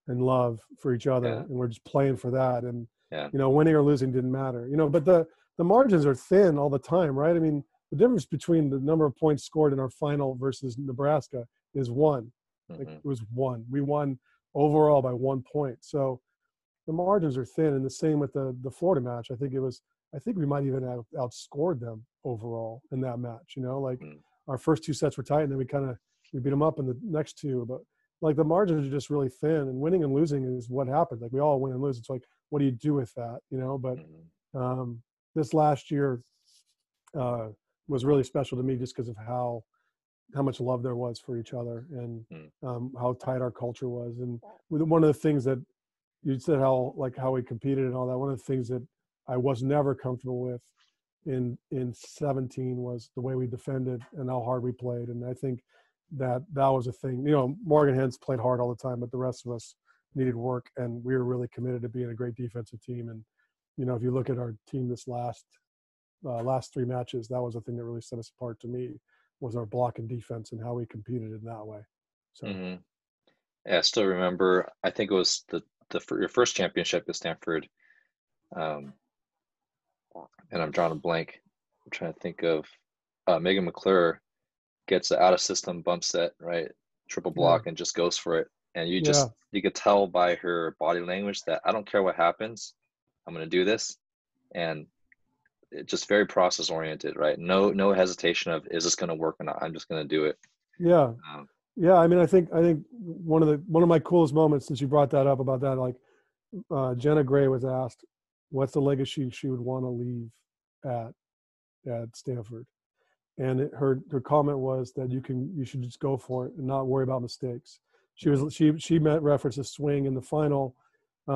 and love for each other. Yeah. And we're just playing for that. And, you know, winning or losing didn't matter, you know, but the margins are thin all the time, right? I mean, the difference between the number of points scored in our final versus Nebraska is 1. Like, it was 1. We won overall by 1 point. So the margins are thin, and the same with the Florida match. I think we might even have outscored them overall in that match. You know, like our first 2 sets were tight, and then we beat them up in the next 2. But like, the margins are just really thin, and winning and losing is what happens. Like, we all win and lose. It's like, what do you do with that? You know, but this last year was really special to me just because of how much love there was for each other, and how tight our culture was. And one of the things that you said, how we competed and all that, one of the things that I was never comfortable with in 17 was the way we defended and how hard we played. And I think that was a thing. You know, Morgan Hens played hard all the time, but the rest of us needed work, and we were really committed to being a great defensive team. And, you know, if you look at our team this last 3 matches, that was the thing that really set us apart to me, was our block and defense and how we competed in that way. So yeah, I still remember, I think it was your first championship at Stanford, and I'm drawing a blank. I'm trying to think of Megan McClure gets an out of system bump set, right, triple block, and just goes for it. And you could tell by her body language that I don't care what happens, I'm going to do this. And it's just very process oriented, right? No hesitation of, is this going to work or not? I'm just going to do it. Yeah. Yeah. I mean, I think one of my coolest moments, since you brought that up about that, like Jenna Gray was asked, what's the legacy she would want to leave at Stanford? And her comment was that you should just go for it and not worry about mistakes. She referenced a swing in the final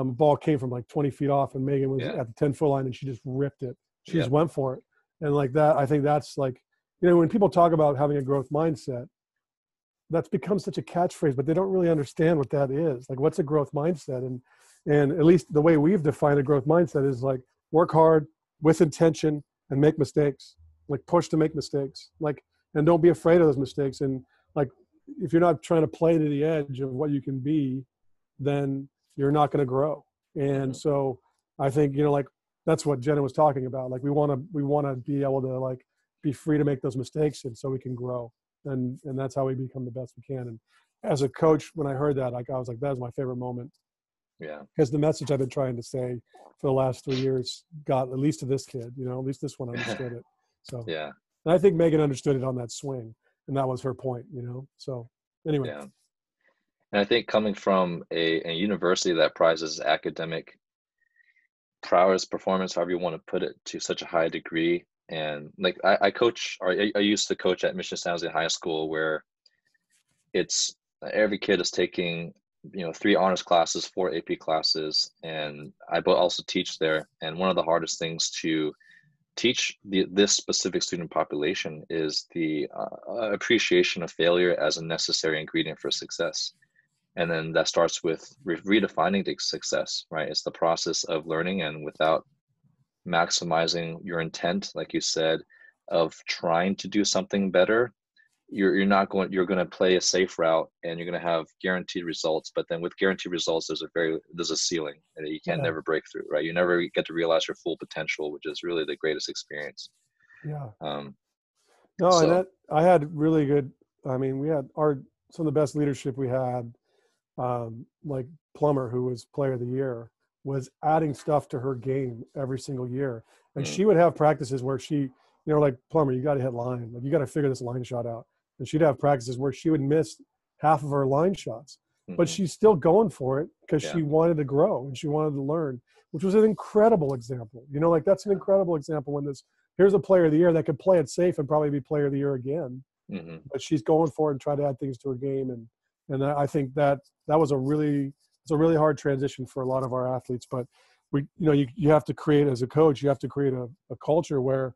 Ball came from like 20 feet off, and Megan was at the 10-foot line, and she just ripped it. She just went for it. And like that, I think that's like, you know, when people talk about having a growth mindset, that's become such a catchphrase, but they don't really understand what that is. Like, what's a growth mindset? And at least the way we've defined a growth mindset is like, work hard with intention and make mistakes, like push to make mistakes, like, and don't be afraid of those mistakes. And like, if you're not trying to play to the edge of what you can be, then you're not going to grow. And so I think, you know, like, that's what Jenna was talking about. Like, we want to be able to like be free to make those mistakes, and so we can grow. And that's how we become the best we can. And as a coach, when I heard that, like, I was like, that is my favorite moment. Yeah. Because the message I've been trying to say for the last 3 years got at least to this kid, you know, at least this one understood it. So yeah. And I think Megan understood it on that swing, and that was her point, you know? So anyway. Yeah. And I think coming from a university that prizes academic prowess, performance, however you want to put it, to such a high degree. And like I coach, or I used to coach at Mission San Jose High School, where it's every kid is taking, you know, 3 honors classes, 4 AP classes. And I also teach there. And one of the hardest things to teach this specific student population is the appreciation of failure as a necessary ingredient for success. And then that starts with redefining the success, right? It's the process of learning, and without maximizing your intent, like you said, of trying to do something better, you're going to play a safe route, and you're going to have guaranteed results. But then with guaranteed results, there's a ceiling that you can never break through, right? You never get to realize your full potential, which is really the greatest experience. Yeah. And that I had really good. I mean, we had some of the best leadership we had. Like Plummer, who was player of the year, was adding stuff to her game every single year. And she would have practices where she, you know, like, Plummer, you got to hit line. Like, you got to figure this line shot out. And she'd have practices where she would miss half of her line shots. But she's still going for it because she wanted to grow and she wanted to learn, which was an incredible example. You know, like, that's an incredible example when here's a player of the year that could play it safe and probably be player of the year again. But she's going for it and trying to add things to her game. And I think that was a really hard transition for a lot of our athletes, but you have to create, as a coach, you have to create a culture where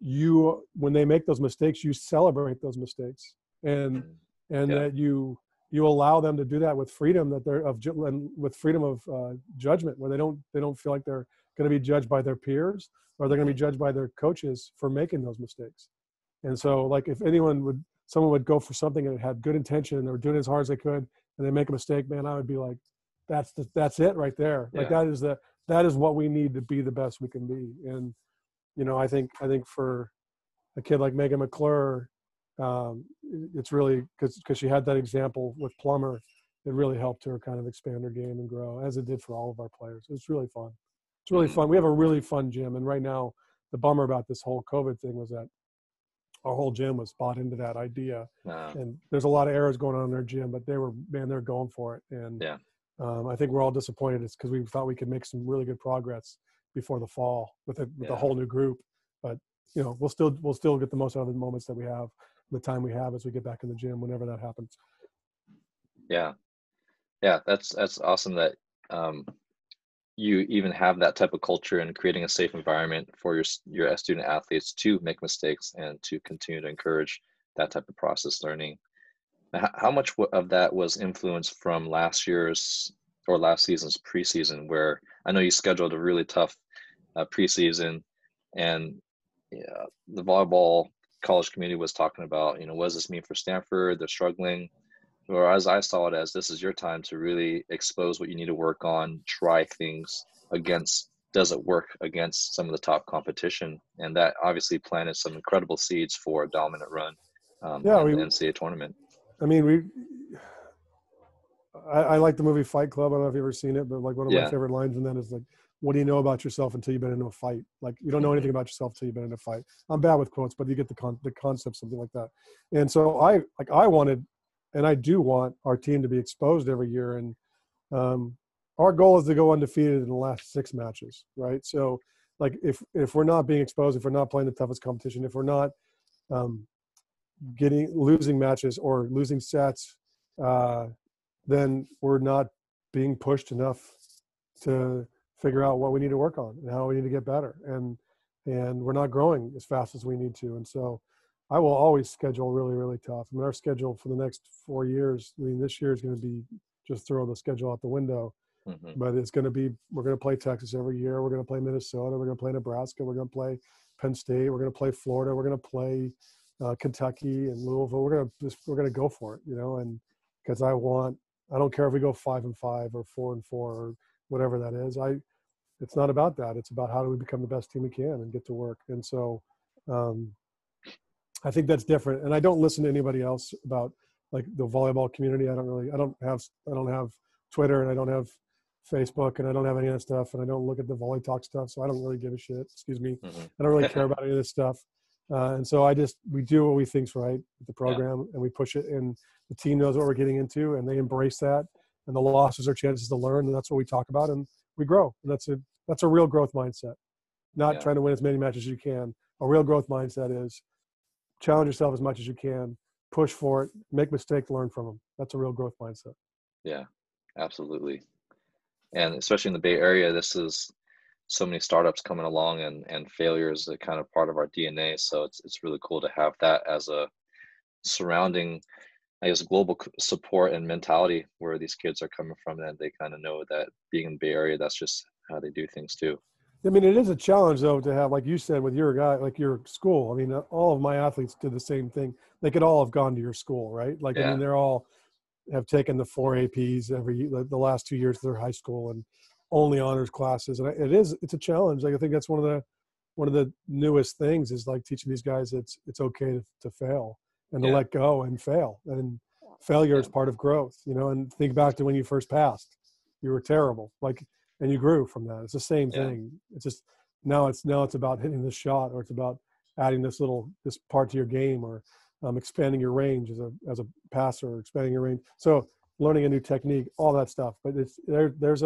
when they make those mistakes, you celebrate those mistakes, and that you allow them to do that with freedom of judgment, where they don't feel like they're going to be judged by their peers, or they're going to be judged by their coaches for making those mistakes. And so, like, if someone would go for something and it had good intention and they were doing it as hard as they could, and they make a mistake, man, I would be like, that's it right there. Yeah. Like, that is what we need to be the best we can be. And, you know, I think for a kid like Megan McClure, it's really, because she had that example with Plummer, it really helped her kind of expand her game and grow, as it did for all of our players. It's really fun. It's really fun. We have a really fun gym. And right now, the bummer about this whole COVID thing was that our whole gym was bought into that idea. Wow. And there's a lot of errors going on in their gym, but they're going for it. And I think we're all disappointed. It's because we thought we could make some really good progress before the fall with a whole new group. But, you know, we'll still get the most out of the moments that we have, the time we have as we get back in the gym, whenever that happens. Yeah. Yeah. That's awesome that you even have that type of culture, and creating a safe environment for your student athletes to make mistakes and to continue to encourage that type of process learning. How much of that was influenced from last season's preseason, where I know you scheduled a really tough preseason, and the volleyball college community was talking about, you know, what does this mean for Stanford? They're struggling. Or as I saw it, as this is your time to really expose what you need to work on, try things against, does it work against some of the top competition? And that obviously planted some incredible seeds for a dominant run in the NCAA tournament. I mean, I like the movie Fight Club. I don't know if you've ever seen it, but like one of my favorite lines in that is like, what do you know about yourself until you've been in a fight? Like, you don't know anything about yourself until you've been in a fight. I'm bad with quotes, but you get the concept, something like that. And so I wanted, and I do want our team to be exposed every year. And our goal is to go undefeated in the last 6 matches, right? So like if we're not being exposed, if we're not playing the toughest competition, if we're not losing matches or losing sets, then we're not being pushed enough to figure out what we need to work on and how we need to get better. And we're not growing as fast as we need to. And so I will always schedule really, really tough. I mean, our schedule for the next 4 years, I mean, this year is going to be just throw the schedule out the window. Mm-hmm. But it's going to be, we're going to play Texas every year. We're going to play Minnesota. We're going to play Nebraska. We're going to play Penn State. We're going to play Florida. We're going to play Kentucky and Louisville. We're going to go for it, you know, and because I don't care if we go 5-5 or 4-4 or whatever that is. It's not about that. It's about how do we become the best team we can and get to work. And so I think that's different. And I don't listen to anybody else about like the volleyball community. I don't have Twitter, and I don't have Facebook, and I don't have any of that stuff, and I don't look at the Volley Talk stuff, so I don't really give a shit. Excuse me. Mm-hmm. I don't really care about any of this stuff. And so we do what we think's right with the program, and we push it, and the team knows what we're getting into, and they embrace that, and the losses are chances to learn, and that's what we talk about, and we grow. And that's a real growth mindset, not trying to win as many matches as you can. A real growth mindset is challenge yourself as much as you can, push for it, make mistakes, learn from them. That's a real growth mindset. Yeah, absolutely. And especially in the Bay Area, this is so many startups coming along, and failure is a kind of part of our DNA. So it's really cool to have that as a surrounding, I guess, global support and mentality where these kids are coming from, and they kind of know that being in the Bay Area, that's just how they do things too. I mean, it is a challenge though to have, like you said, with your guy, like your school. I mean, all of my athletes did the same thing. They could all have gone to your school, right? Like, I mean, they're all have taken the 4 APs the last 2 years of their high school and only honors classes. And it's a challenge. Like, I think that's one of the newest things is like teaching these guys it's okay to fail and to let go and fail. And failure is part of growth, you know, and think back to when you first passed, you were terrible, like, and you grew from that. It's the same thing. It's just now it's about hitting this shot, or it's about adding this part to your game, or expanding your range as a passer, or expanding your range. So learning a new technique, all that stuff. But there's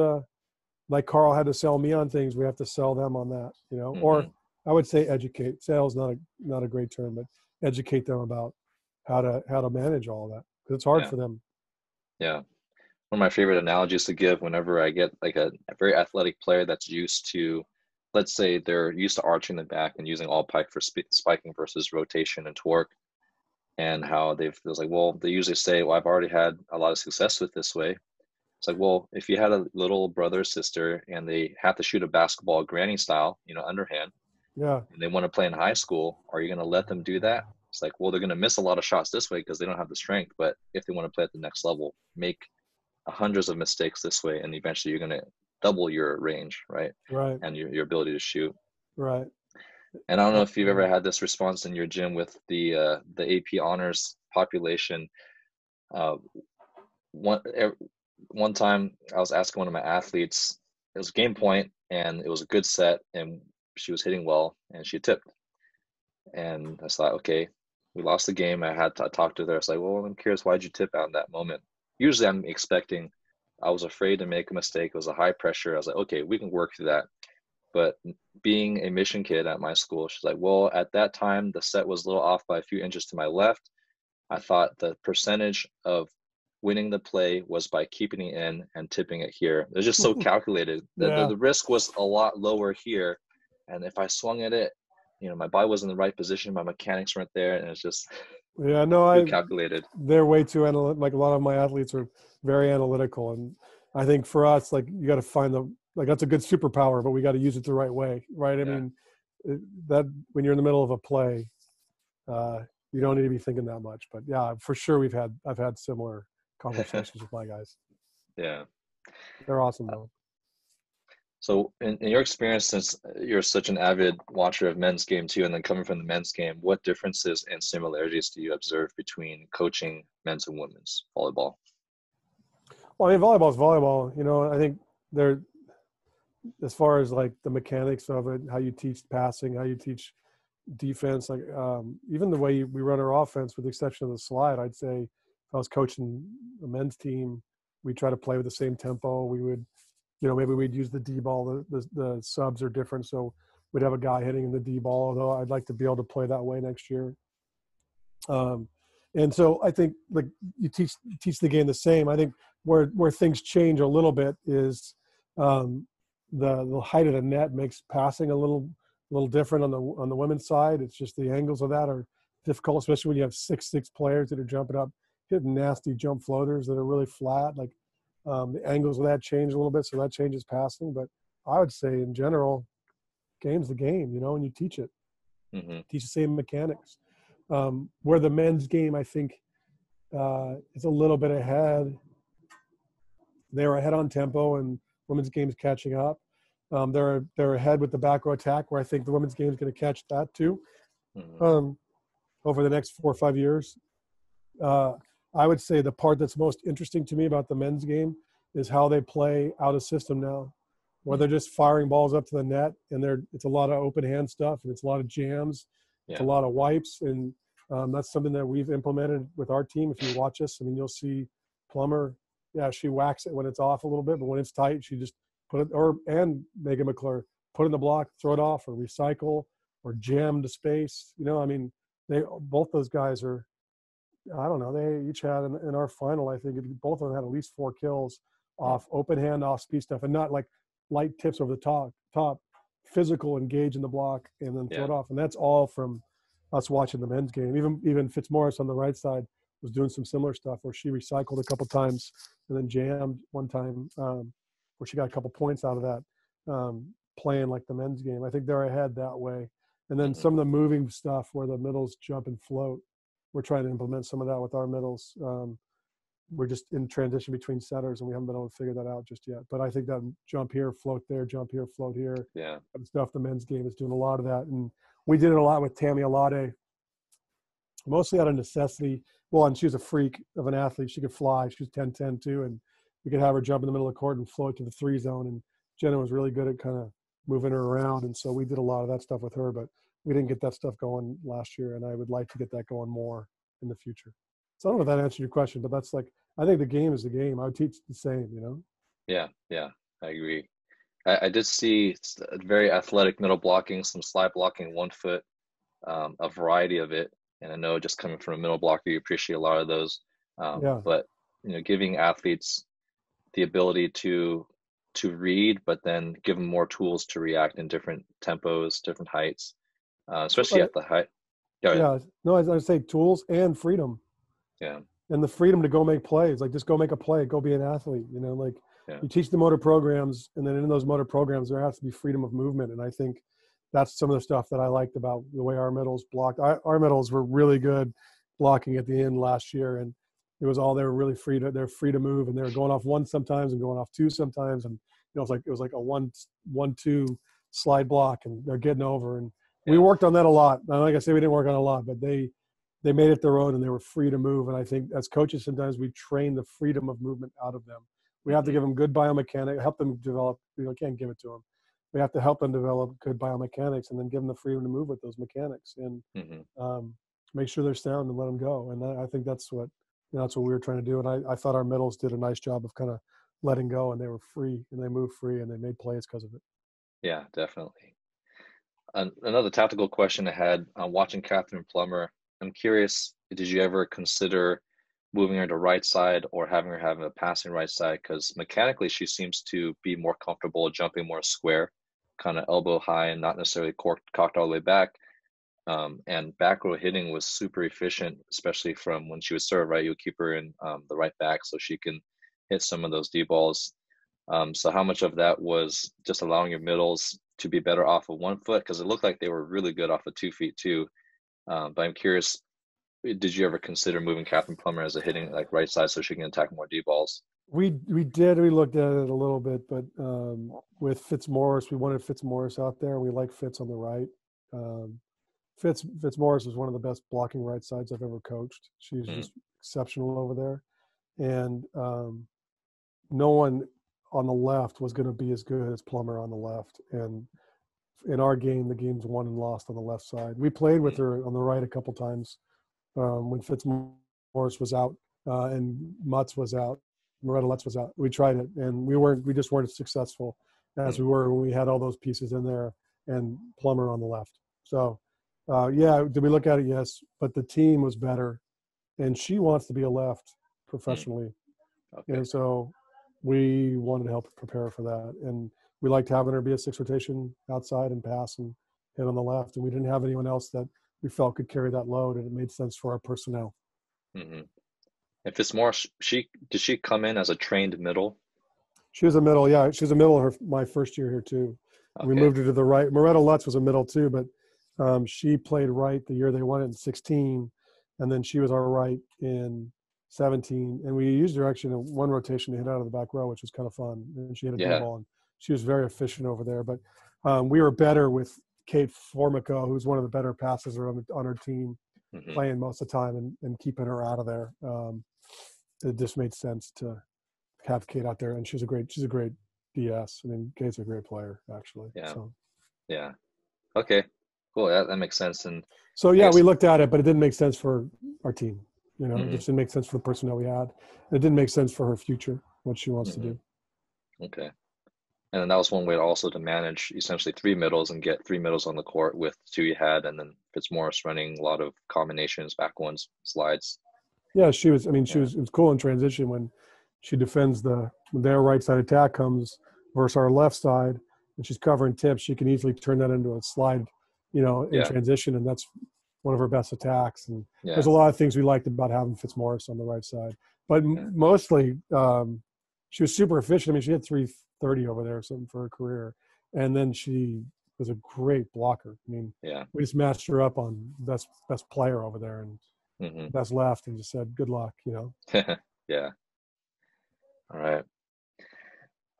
like Carl had to sell me on things, we have to sell them on that, you know. Mm-hmm. Or I would say educate. Sales not a great term, but educate them about how to manage all that, because it's hard for them. Yeah, one of my favorite analogies to give whenever I get like a very athletic player that's used to, let's say they're used to arching the back and using all pike for spiking versus rotation and torque. And how they usually say, well, I've already had a lot of success with this way. It's like, well, if you had a little brother or sister and they have to shoot a basketball granny style, you know, underhand, and they want to play in high school, are you going to let them do that? It's like, well, they're going to miss a lot of shots this way because they don't have the strength. But if they want to play at the next level, make hundreds of mistakes this way, and eventually you're going to double your range, right? And your ability to shoot. Right. And I don't know if you've ever had this response in your gym with the AP honors population. One time I was asking one of my athletes, it was game point and it was a good set and she was hitting well and she tipped. And I thought, okay, we lost the game. I had to talk to her. I was like, well, I'm curious, why'd you tip out in that moment? Usually I'm expecting, I was afraid to make a mistake. It was a high pressure. I was like, okay, we can work through that. But being a mission kid at my school, she's like, well, at that time, the set was a little off by a few inches to my left. I thought the percentage of winning the play was by keeping it in and tipping it here. It was just so calculated. The risk was a lot lower here. And if I swung at it, you know, my body was in the right position. My mechanics weren't there. And it's just calculated. They're way too analytical. Like a lot of my athletes are very analytical. And I think for us, like you got to find like that's a good superpower, but we got to use it the right way, right? I mean, when you're in the middle of a play, you don't need to be thinking that much. But yeah, for sure, I've had similar conversations with my guys. Yeah, they're awesome though. So, in your experience, since you're such an avid watcher of men's game too, and then coming from the men's game, what differences and similarities do you observe between coaching men's and women's volleyball? Well, I mean, volleyball is volleyball. You know, I think they're, as far as like the mechanics of it, how you teach passing, how you teach defense, like even the way we run our offense, with the exception of the slide, I'd say if I was coaching a men's team, we try to play with the same tempo. We would, you know, maybe we'd use the D ball. The subs are different. So we'd have a guy hitting in the D ball, although I'd like to be able to play that way next year. And so I think like you teach the game the same. I think where things change a little bit is The height of the net makes passing a little different on the women's side. It's just the angles of that are difficult, especially when you have six players that are jumping up, hitting nasty jump floaters that are really flat. Like the angles of that change a little bit, so that changes passing. But I would say in general, game's the game, you know, and you teach it. Mm-hmm. Teach the same mechanics. Where the men's game, I think, is a little bit ahead. They're ahead on tempo, and women's game's catching up. They're ahead with the back row attack, where I think the women's game is going to catch that too. Mm-hmm. Over the next 4 or 5 years. I would say the part that's most interesting to me about the men's game is how they play out of system now, where they're just firing balls up to the net, and it's a lot of open hand stuff, and it's a lot of jams, it's a lot of wipes, and that's something that we've implemented with our team. If you watch us, I mean, you'll see Plummer, she whacks it when it's off a little bit, but when it's tight, she just put it, and Megan McClure, put in the block, throw it off, or recycle, or jam to space. You know, I mean, both those guys are, I don't know, they each had in our final, I think both of them had at least 4 kills off open hand, off speed stuff, and not like light tips over the top, physical, engage in the block, and then throw it off. And that's all from us watching the men's game. Even Fitzmaurice on the right side was doing some similar stuff, where she recycled a couple times and then jammed one time, where she got a couple points out of that, playing like the men's game. I think they're ahead that way. And then some of the moving stuff where the middles jump and float, we're trying to implement some of that with our middles. We're just in transition between setters, and we haven't been able to figure that out just yet. But I think that jump here, float there, jump here, float here. Yeah. And stuff, the men's game is doing a lot of that. And we did it a lot with Tammy Alade, mostly out of necessity. Well, and she was a freak of an athlete. She could fly. She was 10-10 too. And we could have her jump in the middle of the court and float to the 3 zone. And Jenna was really good at kind of moving her around. And so we did a lot of that stuff with her, but we didn't get that stuff going last year, and I would like to get that going more in the future. So I don't know if that answered your question, but that's like, I think the game is the game. I would teach the same, you know? Yeah, I agree. I did see very athletic middle blocking, some slide blocking, 1 foot, a variety of it. And I know just coming from a middle blocker, you appreciate a lot of those. But, you know, giving athletes the ability to read, but then give them more tools to react in different tempos, different heights. Especially at the height. No, as I say, tools and freedom. Yeah. And the freedom to go make plays, like just go make a play, go be an athlete, you know, like you teach the motor programs, and then in those motor programs, there has to be freedom of movement. And I think that's some of the stuff that I liked about the way our middles blocked. Our middles were really good blocking at the end last year. And it was all, they were really free to move. And they were going off 1 sometimes and going off 2 sometimes. And, you know, it was like a 1-2 slide block, and they're getting over, and we worked on that a lot. Like I say, we didn't work on it a lot, but they made it their own, and they were free to move. And I think as coaches, sometimes we train the freedom of movement out of them. We have to give them good biomechanics, help them develop. We can't give it to them. We have to help them develop good biomechanics, and then give them the freedom to move with those mechanics, and make sure they're sound and let them go. And I think that's what we were trying to do. And I thought our middles did a nice job of kind of letting go, and they were free, and they moved free, and they made plays because of it. Yeah, definitely. Another tactical question I had on watching Catherine Plummer, I'm curious, did you ever consider moving her to right side or having her have a passing right side? Because mechanically, she seems to be more comfortable jumping more square, kind of elbow high and not necessarily cocked all the way back. And back row hitting was super efficient, especially from when she would serve, right? You would keep her in the right back so she can hit some of those D balls. So how much of that was just allowing your middles to be better off of 1 foot? Because it looked like they were really good off of 2 feet too. But I'm curious, did you ever consider moving Catherine Plummer as a hitting like right side so she can attack more D balls? We did. We looked at it a little bit, but with Fitzmaurice, we wanted Fitzmaurice out there. We like Fitz on the right. Fitzmaurice is one of the best blocking right sides I've ever coached. She's just exceptional over there. And no one on the left was going to be as good as Plummer on the left. And in our game, the game's won and lost on the left side. We played with her on the right a couple times when Fitzmaurice was out and Mutz was out, Moretta Lutz was out. We tried it, and we just weren't as successful as we were when we had all those pieces in there and Plummer on the left. So did we look at it? Yes, but the team was better, and she wants to be a left professionally. Okay. And so we wanted to help prepare for that. And we liked having her be a six rotation outside and pass and hit on the left. And we didn't have anyone else that we felt could carry that load, and it made sense for our personnel. Mm-hmm. And Fitzmaurice, did she come in as a trained middle? She was a middle, yeah. She was a middle my first year here too. Okay. We moved her to the right. Moretta Lutz was a middle too, but she played right the year they won it in 2016, and then she was our right in 2017. And we used her actually in one rotation to hit out of the back row, which was kind of fun. And she hit a deep ball, and she was very efficient over there. But we were better with Kate Formica, who's one of the better passes on our team, mm-hmm. playing most of the time and keeping her out of there. It just made sense to have Kate out there, and she's a great DS. I mean, Kate's a great player, actually. Yeah. So. Yeah. Okay. Cool. That makes sense. And so, yeah, we looked at it, but it didn't make sense for our team. You know, mm-hmm. It just didn't make sense for the personnel we had. It didn't make sense for her future, what she wants mm-hmm. to do. Okay. And then that was one way to also to manage essentially three middles and get three middles on the court with two you had, and then Fitzmaurice running a lot of combinations, back ones, slides. Yeah, she was. It was cool in transition when she defends their right side attack comes versus our left side, and she's covering tips. She can easily turn that into a slide, you know, in transition, and that's one of her best attacks. And there's a lot of things we liked about having Fitzmaurice on the right side, but mostly she was super efficient. I mean, she hit 330 over there or something for her career, and then she was a great blocker. I mean, we just matched her up on best player over there and mm-hmm. best left, and just said, good luck, you know. Yeah. All right.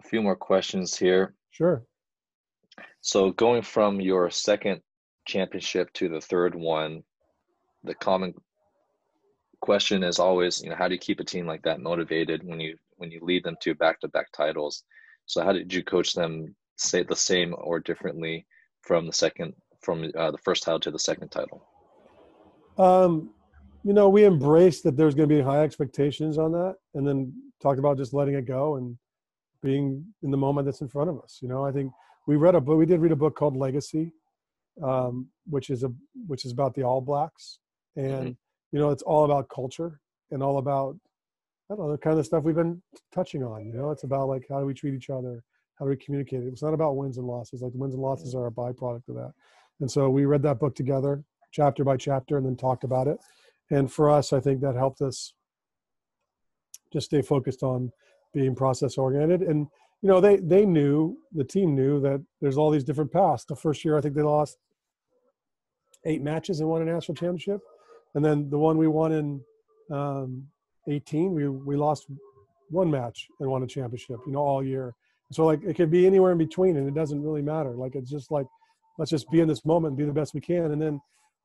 A few more questions here. Sure. So going from your second championship to the third one, the common question is always, you know, how do you keep a team like that motivated when you lead them to back-to-back titles? So how did you coach them, say the same or differently from the first title to the second title? You know, we embraced that there's going to be high expectations on that, and then talked about just letting it go and being in the moment that's in front of us. You know, I think we did read a book called Legacy, which is about the All Blacks, and mm-hmm. you know, it's all about culture and all about, I don't know, the kind of stuff we've been touching on. You know, it's about like, how do we treat each other, how do we communicate? It's not about wins and losses. Like, the wins and losses are a byproduct of that. And so we read that book together, chapter by chapter, and then talked about it. And for us, I think that helped us just stay focused on being process oriented. And you know, the team knew that there's all these different paths. The first year, I think they lost 8 matches and won a national championship, and then the one we won in 18, we lost 1 match and won a championship. You know, all year. So like, it could be anywhere in between, and it doesn't really matter. Like, it's just like, let's just be in this moment and do the best we can, and then.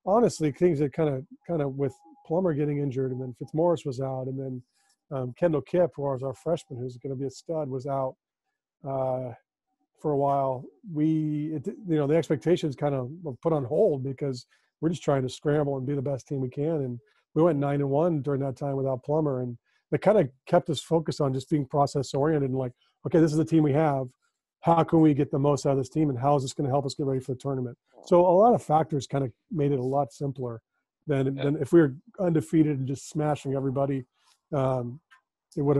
Honestly, things that kind of with Plummer getting injured, and then Fitzmaurice was out, and then Kendall Kipp, who was our freshman, who's going to be a stud, was out for a while. You know, the expectations kind of were put on hold because we're just trying to scramble and be the best team we can. And we went 9-1 during that time without Plummer, and that kind of kept us focused on just being process oriented and like, okay, this is the team we have. How can we get the most out of this team, and how is this going to help us get ready for the tournament? So a lot of factors kind of made it a lot simpler than if we were undefeated and just smashing everybody. It might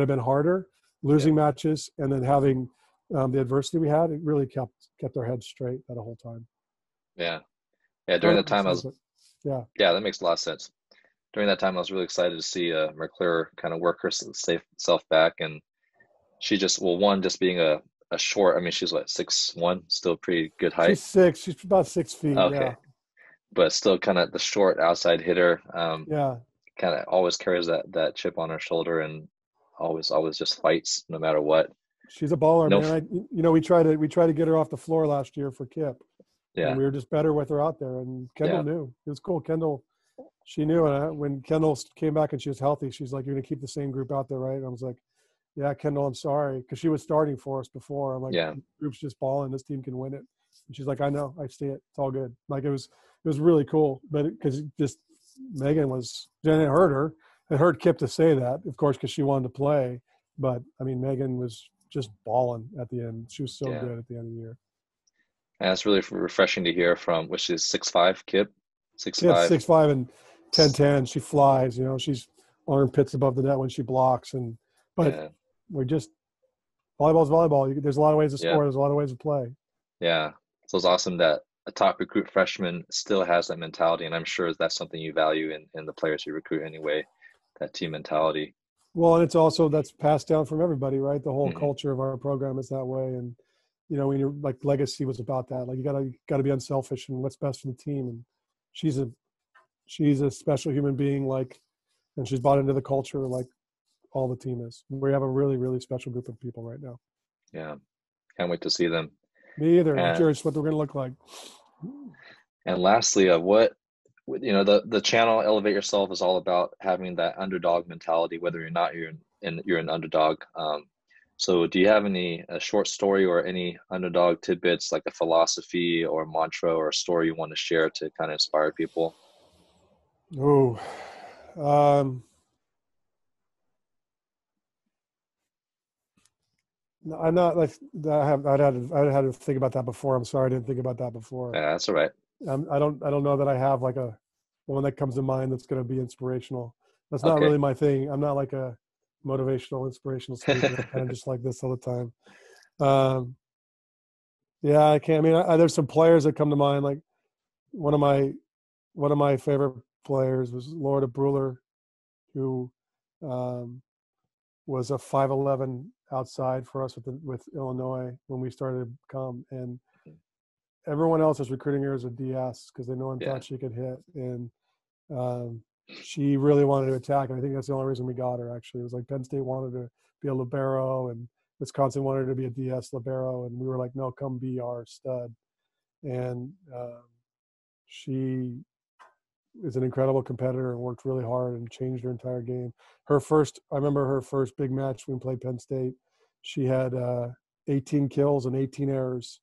have been harder losing matches, and then having the adversity we had. It really kept our heads straight that whole time. Yeah, yeah. During that time, that makes a lot of sense. During that time, I was really excited to see McClure kind of work herself back. And she just, well, one, just being a short, I mean, she's what, 6'1", still pretty good height. She's about 6 feet. Okay. Yeah. But still kind of the short outside hitter. Kind of always carries that chip on her shoulder, and always just fights no matter what. She's a baller, man. You know, we tried to get her off the floor last year for Kip. Yeah. And we were just better with her out there, and Kendall knew. It was cool. She knew. And when Kendall came back and she was healthy, she's like, you're going to keep the same group out there, right? And I was like, yeah, Kendall, I'm sorry, because she was starting for us before. I'm like, the group's just balling. This team can win it. And she's like, I know, I see it. It's all good. Like, it was really cool, but because just Megan was, and it hurt her. It hurt Kip to say that, of course, because she wanted to play. But I mean, Megan was just balling at the end. She was so good at the end of the year. And it's really refreshing to hear from, which is 6'5", Kip. 6'5" and 10'10". She flies. You know, she's armpits above the net when she blocks, and but. we're just volleyball's volleyball. There's a lot of ways to score. Yeah. There's a lot of ways to play. Yeah. So it's awesome that a top recruit freshman still has that mentality. And I'm sure that's something you value in the players you recruit anyway, that team mentality. Well, and it's also, that's passed down from everybody, right? The whole culture of our program is that way. And, you know, when you're like, legacy was about that. Like, you gotta be unselfish and what's best for the team. And she's a special human being, like, and she's bought into the culture, like all the team is. We have a really, really special group of people right now. Yeah. Can't wait to see them. Me either. I'm curious what they're going to look like. And lastly, the channel Elevate Yourself is all about having that underdog mentality, whether you're not, you're an underdog. So do you have any short story or any underdog tidbits, like a philosophy or a mantra or a story you want to share to kind of inspire people? Oh, I'm not like I'd had to think about that before. I'm sorry, I didn't think about that before. Yeah, that's all right. I don't know that I have like a one that comes to mind that's going to be inspirational. That's not really my thing. I'm not like a motivational, inspirational speaker. I'm just like this all the time. Yeah, I can't. I mean, there's some players that come to mind. Like one of my favorite players was Loretta Brewer, who was a 5'11" outside for us with Illinois when we started to come, and everyone else is recruiting her as a DS because they thought she could hit, and she really wanted to attack, and I think that's the only reason we got her. Actually, it was like Penn State wanted to be a libero and Wisconsin wanted her to be a DS libero, and we were like, no, come be our stud. And she is an incredible competitor and worked really hard and changed her entire game. I remember her first big match when we played Penn State. She had 18 kills and 18 errors,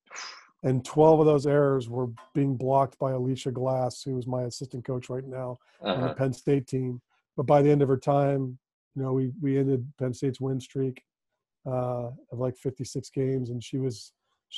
and 12 of those errors were being blocked by Alicia Glass, who is my assistant coach right now on the Penn State team. But by the end of her time, you know, we ended Penn State's win streak of like 56 games, and she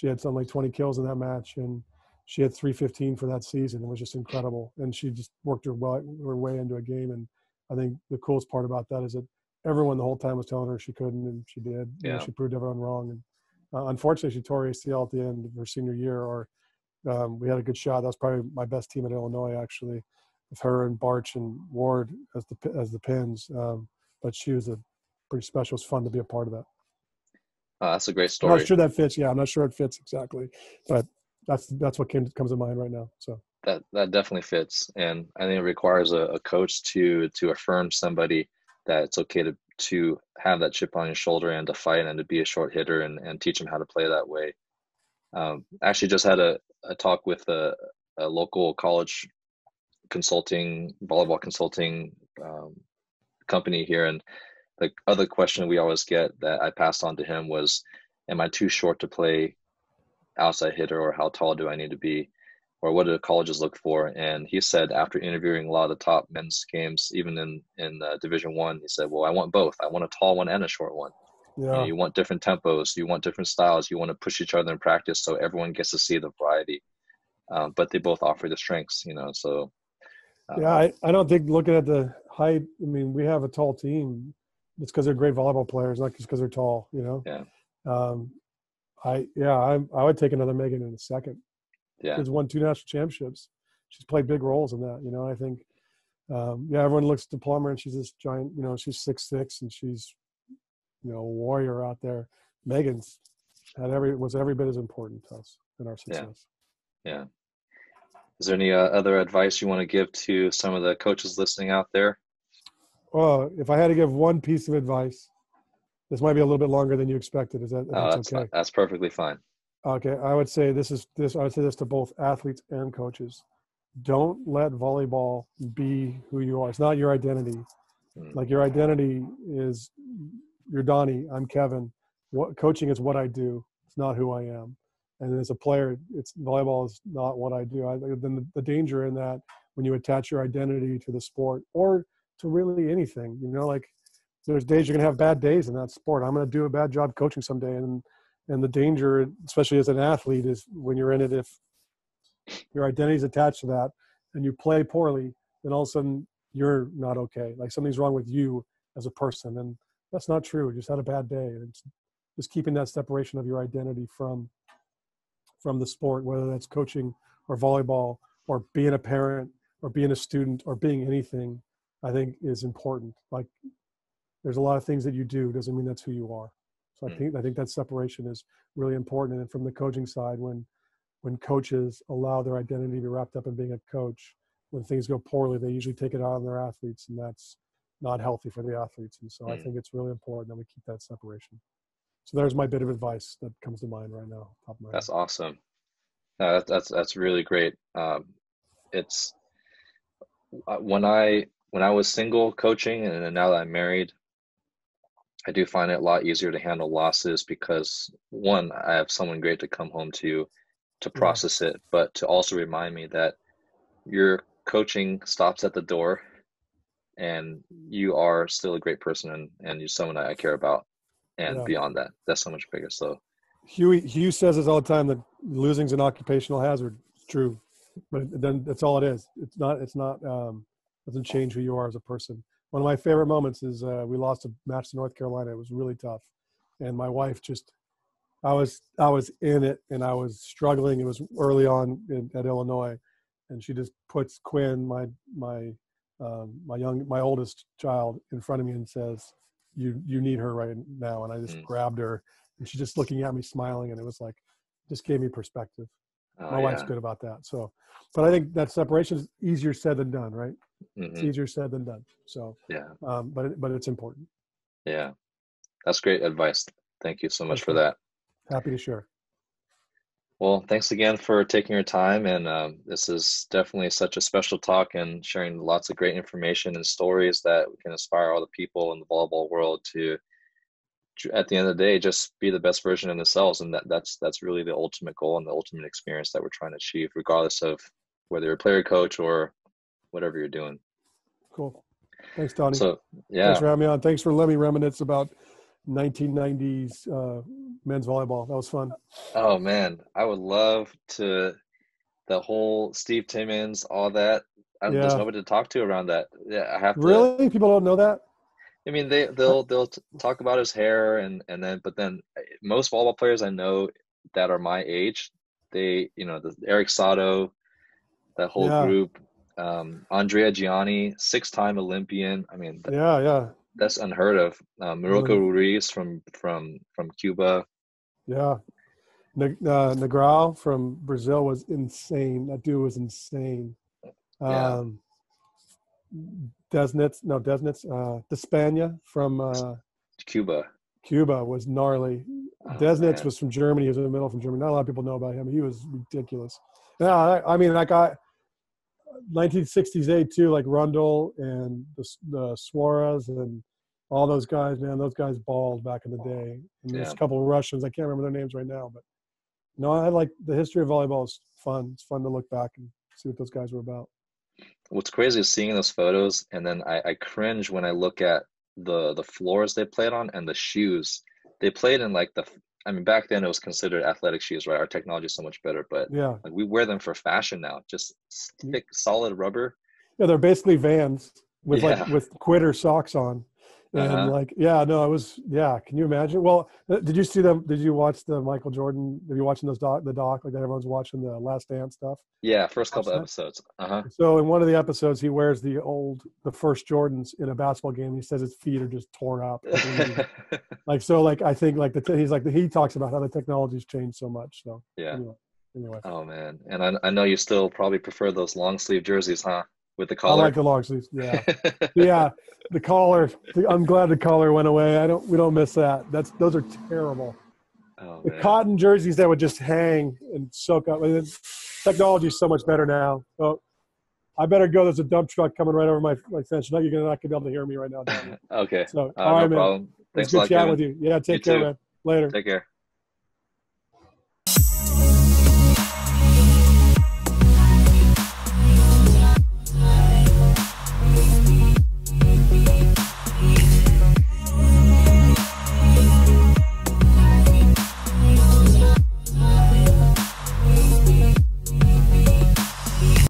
had something like 20 kills in that match, and she had 315 for that season. It was just incredible. And she just worked her way into a game. And I think the coolest part about that is that everyone the whole time was telling her she couldn't, and she did. Yeah. You know, she proved everyone wrong. And unfortunately, she tore ACL at the end of her senior year, or we had a good shot. That was probably my best team at Illinois, actually, with her and Barch and Ward as the pins. But she was pretty special. It was fun to be a part of that. That's a great story. I'm not sure that fits. Yeah, I'm not sure it fits exactly. But that's what comes to mind right now. So that definitely fits, and I think it requires a coach to affirm somebody that it's okay to have that chip on your shoulder and to fight and to be a short hitter and teach them how to play that way. Actually, just had a talk with a local college volleyball consulting company here, and the other question we always get that I passed on to him was, "Am I too short to play outside hitter, or how tall do I need to be, or what do colleges look for?" And he said, after interviewing a lot of the top men's games, even in Division I, he said, well, I want both. I want a tall one and a short one. Yeah. You want different tempos. You want different styles. You want to push each other in practice so everyone gets to see the variety. But they both offer the strengths, you know, so. Yeah, I don't think looking at the height, I mean, we have a tall team. It's because they're great volleyball players, not just because they're tall, you know. Yeah. I would take another Megan in a second. Yeah. She's won 2 national championships. She's played big roles in that, you know. I think, everyone looks to Plummer and she's this giant, you know, she's 6'6" and she's, you know, a warrior out there. Megan's was every bit as important to us in our success. Yeah. Is there any other advice you want to give to some of the coaches listening out there? Well, if I had to give one piece of advice, this might be a little bit longer than you expected. Is that okay? That's perfectly fine. Okay, I would say I would say this to both athletes and coaches: don't let volleyball be who you are. It's not your identity. Like, your identity is, you're Donnie, I'm Kevin. Coaching is what I do. It's not who I am. And as a player, volleyball is not what I do. Then the danger in that, when you attach your identity to the sport or to really anything, you know, like, there's days you're going to have bad days in that sport. I'm going to do a bad job coaching someday. And the danger, especially as an athlete, is when you're in it, if your identity is attached to that and you play poorly, then all of a sudden you're not okay. Like, something's wrong with you as a person. And that's not true. You just had a bad day. It's just keeping that separation of your identity from the sport, whether that's coaching or volleyball or being a parent or being a student or being anything, I think is important. Like, there's a lot of things that you do doesn't mean that's who you are. So I think that separation is really important. And from the coaching side, when coaches allow their identity to be wrapped up in being a coach, when things go poorly, they usually take it out on their athletes, and that's not healthy for the athletes. And so I think it's really important that we keep that separation. So there's my bit of advice that comes to mind right now. Top of my head. That's awesome. No, that's really great. It's when I was single coaching, and then now that I'm married, I do find it a lot easier to handle losses because, one, I have someone great to come home to process it, but to also remind me that your coaching stops at the door and you are still a great person and you're someone I care about. And beyond that, that's so much bigger. So Hugh says this all the time, that losing's an occupational hazard. It's true, but then that's all it is. It's not doesn't change who you are as a person. One of my favorite moments is we lost a match to North Carolina. It was really tough. And my wife I was in it and I was struggling. It was early on at Illinois. And she just puts Quinn, my oldest child, in front of me and says, you need her right now. And I just grabbed her, and she's just looking at me smiling. And it was like, just gave me perspective. My wife's good about that. So, but I think that separation is easier said than done, right? Mm-hmm. It's easier said than done. So, but it's important. Yeah. That's great advice. Thank you so much for that. Happy to share. Well, thanks again for taking your time. And this is definitely such a special talk and sharing lots of great information and stories that can inspire all the people in the volleyball world to, at the end of the day, just be the best version of themselves. And that's really the ultimate goal and the ultimate experience that we're trying to achieve, regardless of whether you're a player, coach, or whatever you're doing. Cool. Thanks, Donnie. So, yeah. Thanks for having me on. Thanks for letting me reminisce about 1990s men's volleyball. That was fun. Oh, man. I would love to – the whole Steve Timmons, all that. There's nobody to talk to around that. Yeah, I have to. Really? People don't know that? I mean, they'll talk about his hair but then most volleyball players I know that are my age, the Eric Sato, that whole group, Andrea Gianni, 6-time Olympian. I mean, that's unheard of. Marocco Ruiz from Cuba. Yeah, Negrao from Brazil was insane. That dude was insane. Desnitz. Despaña from Cuba. Cuba was gnarly. Desnitz was from Germany. He was in the middle from Germany. Not a lot of people know about him. He was ridiculous. Yeah, I mean, like, 1960s A2, like Rundle and the Suarez and all those guys, man, those guys balled back in the day. And there's a couple of Russians. I can't remember their names right now. But, no, I like the history of volleyball is fun. It's fun to look back and see what those guys were about. What's crazy is seeing those photos, and then I cringe when I look at the floors they played on and the shoes they played in. Back then it was considered athletic shoes, right? Our technology is so much better, but we wear them for fashion now. Just thick, solid rubber. Yeah, they're basically Vans with quitter socks on, and Can you imagine? Well, did you see them? Did you watch the Michael Jordan? Are you watching the doc like that everyone's watching, the Last Dance stuff? Yeah, first couple episodes. So in one of the episodes, he wears the first Jordans in a basketball game. He says his feet are just torn up. I think he talks about how the technology's changed so much. So Anyway. Oh man, and I know you still probably prefer those long sleeve jerseys, huh? With the collar. I like the long sleeves. Yeah, yeah. The collar. I'm glad the collar went away. We don't miss that. Those are terrible. Oh, the cotton jerseys that would just hang and soak up. Technology is so much better now. Oh, I better go. There's a dump truck coming right over my fence. You're not gonna be able to hear me right now. Okay. So, all right, no problem. Thanks a lot, Kevin. It's good chatting with you. Yeah. Take care, man. Later. Take care.